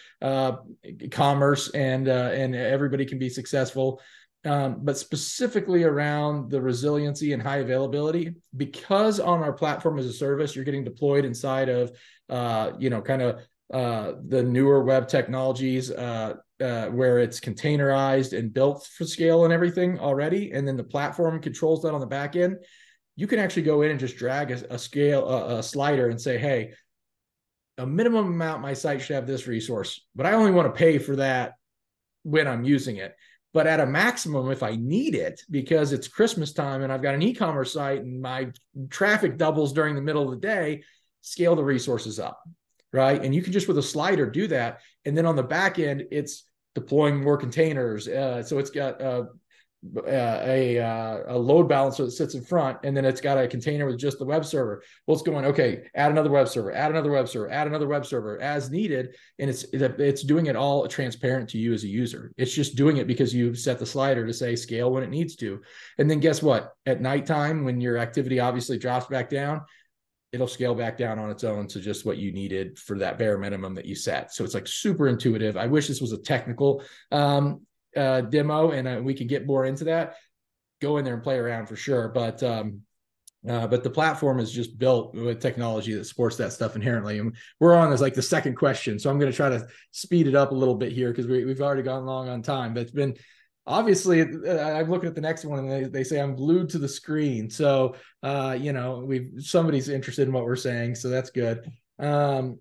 commerce, and everybody can be successful. But specifically around the resiliency and high availability, because on our platform as a service, you're getting deployed inside of, the newer web technologies where it's containerized and built for scale and everything already. And then the platform controls that on the back end. You can actually go in and just drag a slider and say, hey, a minimum amount my site should have this resource, but I only want to pay for that when I'm using it. But at a maximum, if I need it, because it's Christmas time and I've got an e-commerce site and my traffic doubles during the middle of the day, scale the resources up, right? And you can just with a slider do that. And then on the back end, it's deploying more containers. So it's got a load balancer that sits in front, and then it's got a container with just the web server. Well, it's going, okay, add another web server, add another web server, add another web server as needed. And it's doing it all transparent to you as a user. It's just doing it because you've set the slider to say scale when it needs to. And then guess what? At nighttime, when your activity obviously drops back down, it'll scale back down on its own to just what you needed for that bare minimum that you set. So it's like super intuitive. I wish this was a technical demo, and we can get more into that. Go in there and play around for sure, but the platform is just built with technology that supports that stuff inherently. And we're on as like the second question, so I'm going to try to speed it up a little bit here because we've already gone long on time. But it's been obviously I'm looking at the next one, and they say I'm glued to the screen. So somebody's interested in what we're saying, so that's good. Where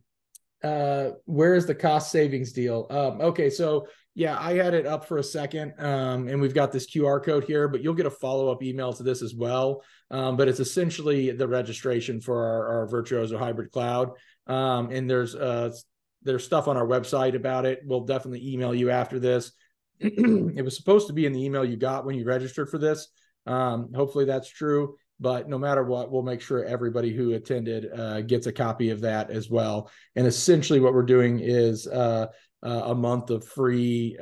is the cost savings deal? Okay, so yeah, I had it up for a second, and we've got this QR code here, but you'll get a follow-up email to this as well. But it's essentially the registration for our Virtuozzo hybrid cloud. And there's stuff on our website about it. We'll definitely email you after this. It was supposed to be in the email you got when you registered for this. Hopefully that's true. But no matter what, we'll make sure everybody who attended gets a copy of that as well. And essentially what we're doing is a month of free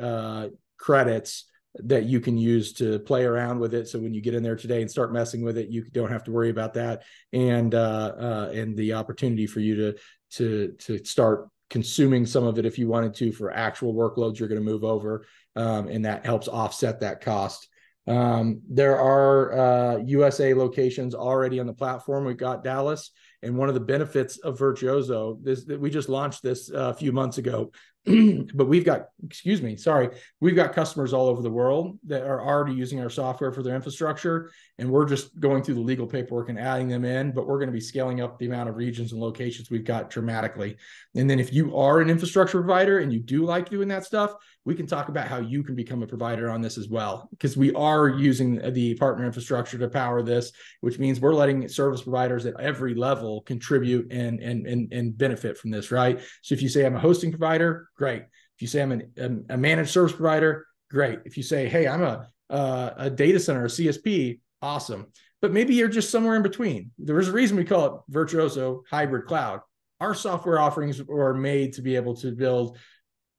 credits that you can use to play around with it. So when you get in there today and start messing with it, you don't have to worry about that. And the opportunity for you to start consuming some of it if you wanted to for actual workloads you're going to move over. And that helps offset that cost. There are USA locations already on the platform. We've got Dallas. And one of the benefits of Virtuozzo, we just launched this a few months ago, but we've got, we've got customers all over the world that are already using our software for their infrastructure. And we're just going through the legal paperwork and adding them in, but we're going to be scaling up the amount of regions and locations we've got dramatically. And then if you are an infrastructure provider and you do like doing that stuff, we can talk about how you can become a provider on this as well, because we are using the partner infrastructure to power this, which means we're letting service providers at every level contribute and benefit from this, right? So if you say I'm a hosting provider, great. If you say I'm a managed service provider, great. If you say, hey, I'm a data center, a CSP, awesome. But maybe you're just somewhere in between. There's a reason we call it Virtuozzo Hybrid Cloud. Our software offerings are made to be able to build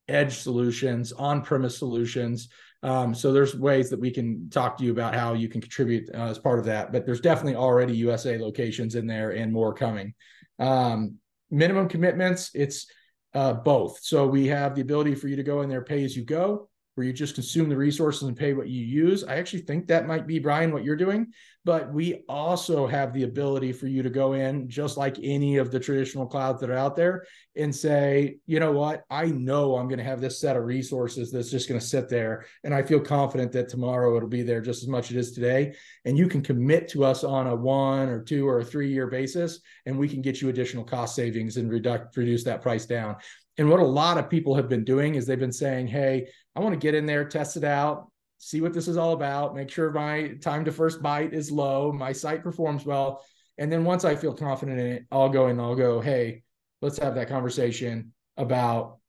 edge solutions, on-premise solutions. So there's ways that we can talk to you about how you can contribute as part of that. But there's definitely already USA locations in there and more coming. Minimum commitments, it's both. So we have the ability for you to go in there, pay as you go, where you just consume the resources and pay what you use. I actually think that might be, Brian, what you're doing, but we also have the ability for you to go in just like any of the traditional clouds that are out there and say, you know what, I know I'm going to have this set of resources that's just going to sit there. And I feel confident that tomorrow it'll be there just as much as it is today. And you can commit to us on a 1 or 2 or 3 year basis, and we can get you additional cost savings and reduce that price down. And what a lot of people have been doing is they've been saying, hey, I want to get in there, test it out, see what this is all about, make sure my time to first byte is low, my site performs well. And then once I feel confident in it, I'll go and I'll go, hey, let's have that conversation about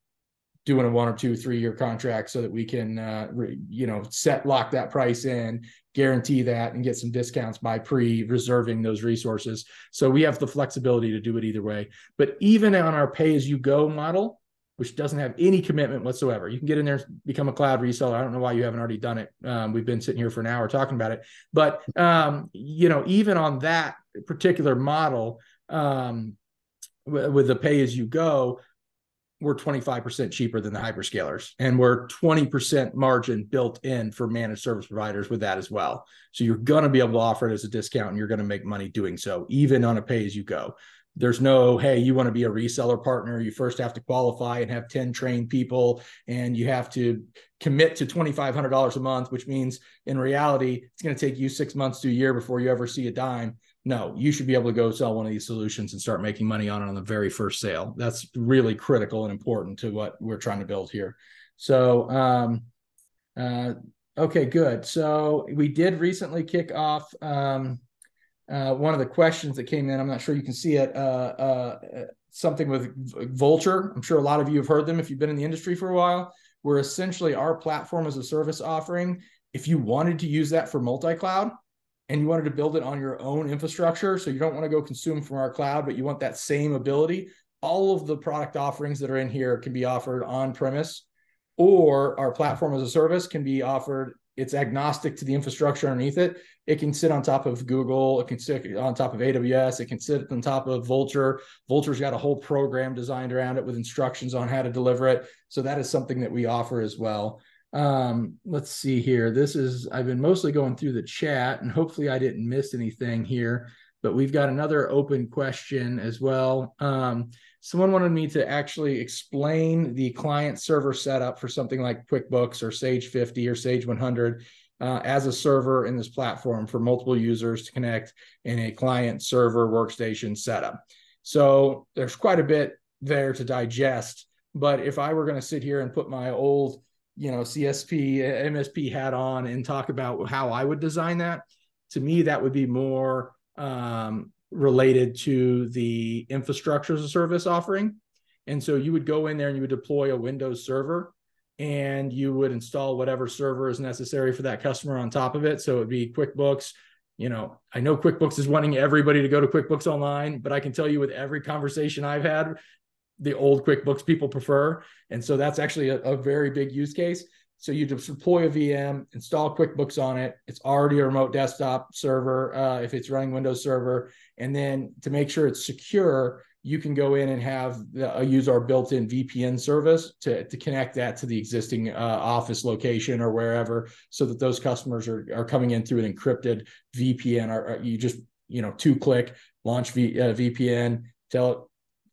doing a 1 or 2, 3 year contract so that we can, lock that price in, guarantee that, and get some discounts by pre-reserving those resources. So we have the flexibility to do it either way. But even on our pay-as-you-go model, which doesn't have any commitment whatsoever, you can get in there, become a cloud reseller. I don't know why you haven't already done it. We've been sitting here for an hour talking about it. But, even on that particular model, with the pay-as-you-go, we're 25% cheaper than the hyperscalers, and we're 20% margin built in for managed service providers with that as well. So you're going to be able to offer it as a discount, and you're going to make money doing so, even on a pay-as-you-go. There's no, hey, you want to be a reseller partner, you first have to qualify and have 10 trained people, and you have to commit to $2,500 a month, which means in reality, it's going to take you 6 months to a year before you ever see a dime. No, you should be able to go sell one of these solutions and start making money on it on the very first sale. That's really critical and important to what we're trying to build here. So, okay, good. So we did recently kick off one of the questions that came in. I'm not sure you can see it. Something with Vultr. I'm sure a lot of you have heard them if you've been in the industry for a while. We're essentially our platform as a service offering. If you wanted to use that for multi-cloud, and you wanted to build it on your own infrastructure, so you don't want to go consume from our cloud, but you want that same ability, all of the product offerings that are in here can be offered on-premise, or our platform as a service can be offered. It's agnostic to the infrastructure underneath it. It can sit on top of Google. It can sit on top of AWS. It can sit on top of Vultr. Vultr's got a whole program designed around it with instructions on how to deliver it. So that is something that we offer as well. Let's see here. I've been mostly going through the chat, and hopefully I didn't miss anything here, but we've got another open question as well. Someone wanted me to actually explain the client server setup for something like QuickBooks or Sage 50 or Sage 100 as a server in this platform for multiple users to connect in a client server workstation setup. So there's quite a bit there to digest, but if I were going to sit here and put my old CSP, MSP hat on and talk about how I would design that, to me, that would be more related to the infrastructure as a service offering. And so you would go in there and you would deploy a Windows server, and you would install whatever server is necessary for that customer on top of it. So it would be QuickBooks. I know QuickBooks is wanting everybody to go to QuickBooks Online, but I can tell you with every conversation I've had, the old QuickBooks people prefer. And so that's actually a very big use case. So you deploy a VM, install QuickBooks on it. It's already a remote desktop server if it's running Windows Server. And then to make sure it's secure, you can go in and have use our built-in VPN service to connect that to the existing office location or wherever, so that those customers are coming in through an encrypted VPN. Or you just, you know, two-click, launch VPN, tell it,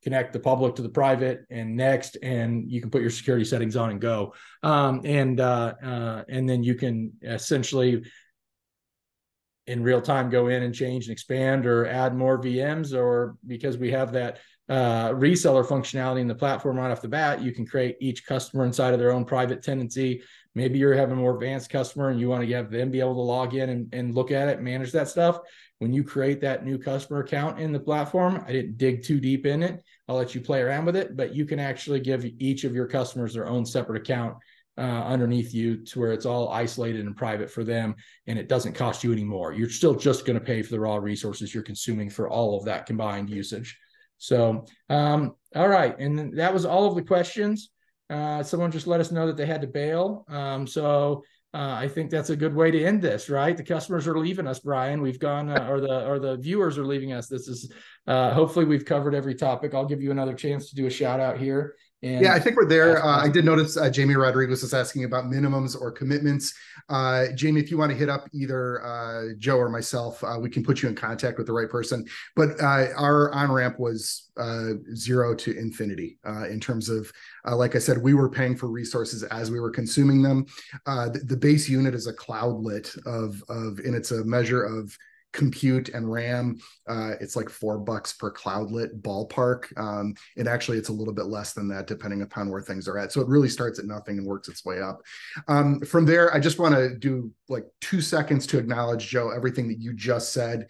connect the public to the private, and next, and you can put your security settings on and go. And then you can essentially in real time go in and change and expand or add more VMs, or because we have that reseller functionality in the platform right off the bat, you can create each customer inside of their own private tenancy. Maybe you're having a more advanced customer and you want to have them be able to log in and look at it, manage that stuff. When you create that new customer account in the platform, I didn't dig too deep in it. I'll let you play around with it, but you can actually give each of your customers their own separate account underneath you, to where it's all isolated and private for them, and it doesn't cost you anymore. You're still just going to pay for the raw resources you're consuming for all of that combined usage. So, all right. And that was all of the questions. Someone just let us know that they had to bail. I think that's a good way to end this, right? The customers are leaving us, Brian. We've gone, or the viewers are leaving us. This is, hopefully we've covered every topic. I'll give you another chance to do a shout out here. And yeah, I think we're there. I did notice Jamie Rodriguez is asking about minimums or commitments. Jamie, if you want to hit up either Joe or myself, we can put you in contact with the right person. But our on-ramp was 0 to infinity in terms of, like I said, we were paying for resources as we were consuming them. The base unit is a cloudlet and it's a measure of compute and RAM. It's like $4 per cloudlet ballpark. And actually it's a little bit less than that, depending upon where things are at. So it really starts at nothing and works its way up. From there, I just want to do like 2 seconds to acknowledge, Joe, everything that you just said.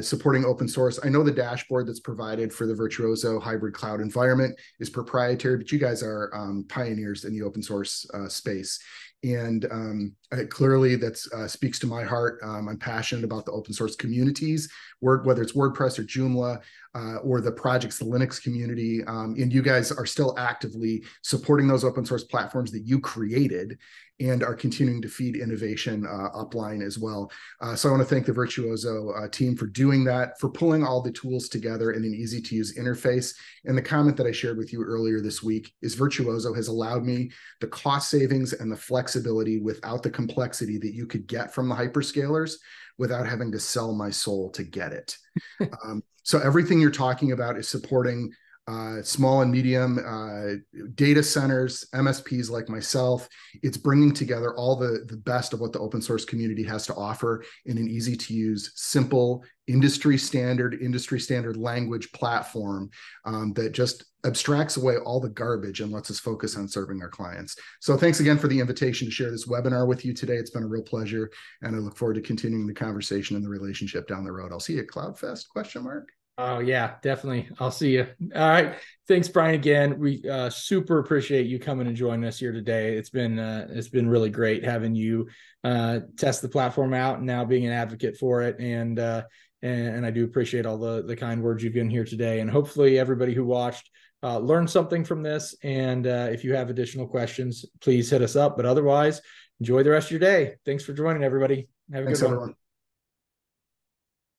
Supporting open source. I know the dashboard that's provided for the Virtuozzo hybrid cloud environment is proprietary, but you guys are pioneers in the open source space. And clearly that speaks to my heart. I'm passionate about the open source communities, whether it's WordPress or Joomla or the projects, the Linux community. And you guys are still actively supporting those open source platforms that you created and are continuing to feed innovation upline as well. So I want to thank the Virtuozzo team for doing that, for pulling all the tools together in an easy to use interface. And the comment that I shared with you earlier this week is Virtuozzo has allowed me the cost savings and the flexibility without the complexity that you could get from the hyperscalers without having to sell my soul to get it. So everything you're talking about is supporting small and medium data centers, MSPs like myself. It's bringing together all the best of what the open source community has to offer in an easy to use, simple, industry standard language platform that just abstracts away all the garbage and lets us focus on serving our clients. So thanks again for the invitation to share this webinar with you today. It's been a real pleasure, and I look forward to continuing the conversation and the relationship down the road. I'll see you at CloudFest, ? Oh, yeah, definitely. I'll see you. All right. Thanks, Brian, again. We super appreciate you coming and joining us here today. It's been really great having you test the platform out and now being an advocate for it. And I do appreciate all the kind words you've given here today. And hopefully everybody who watched learned something from this. And if you have additional questions, please hit us up. But otherwise, enjoy the rest of your day. Thanks for joining, everybody. Have a good one. Everyone.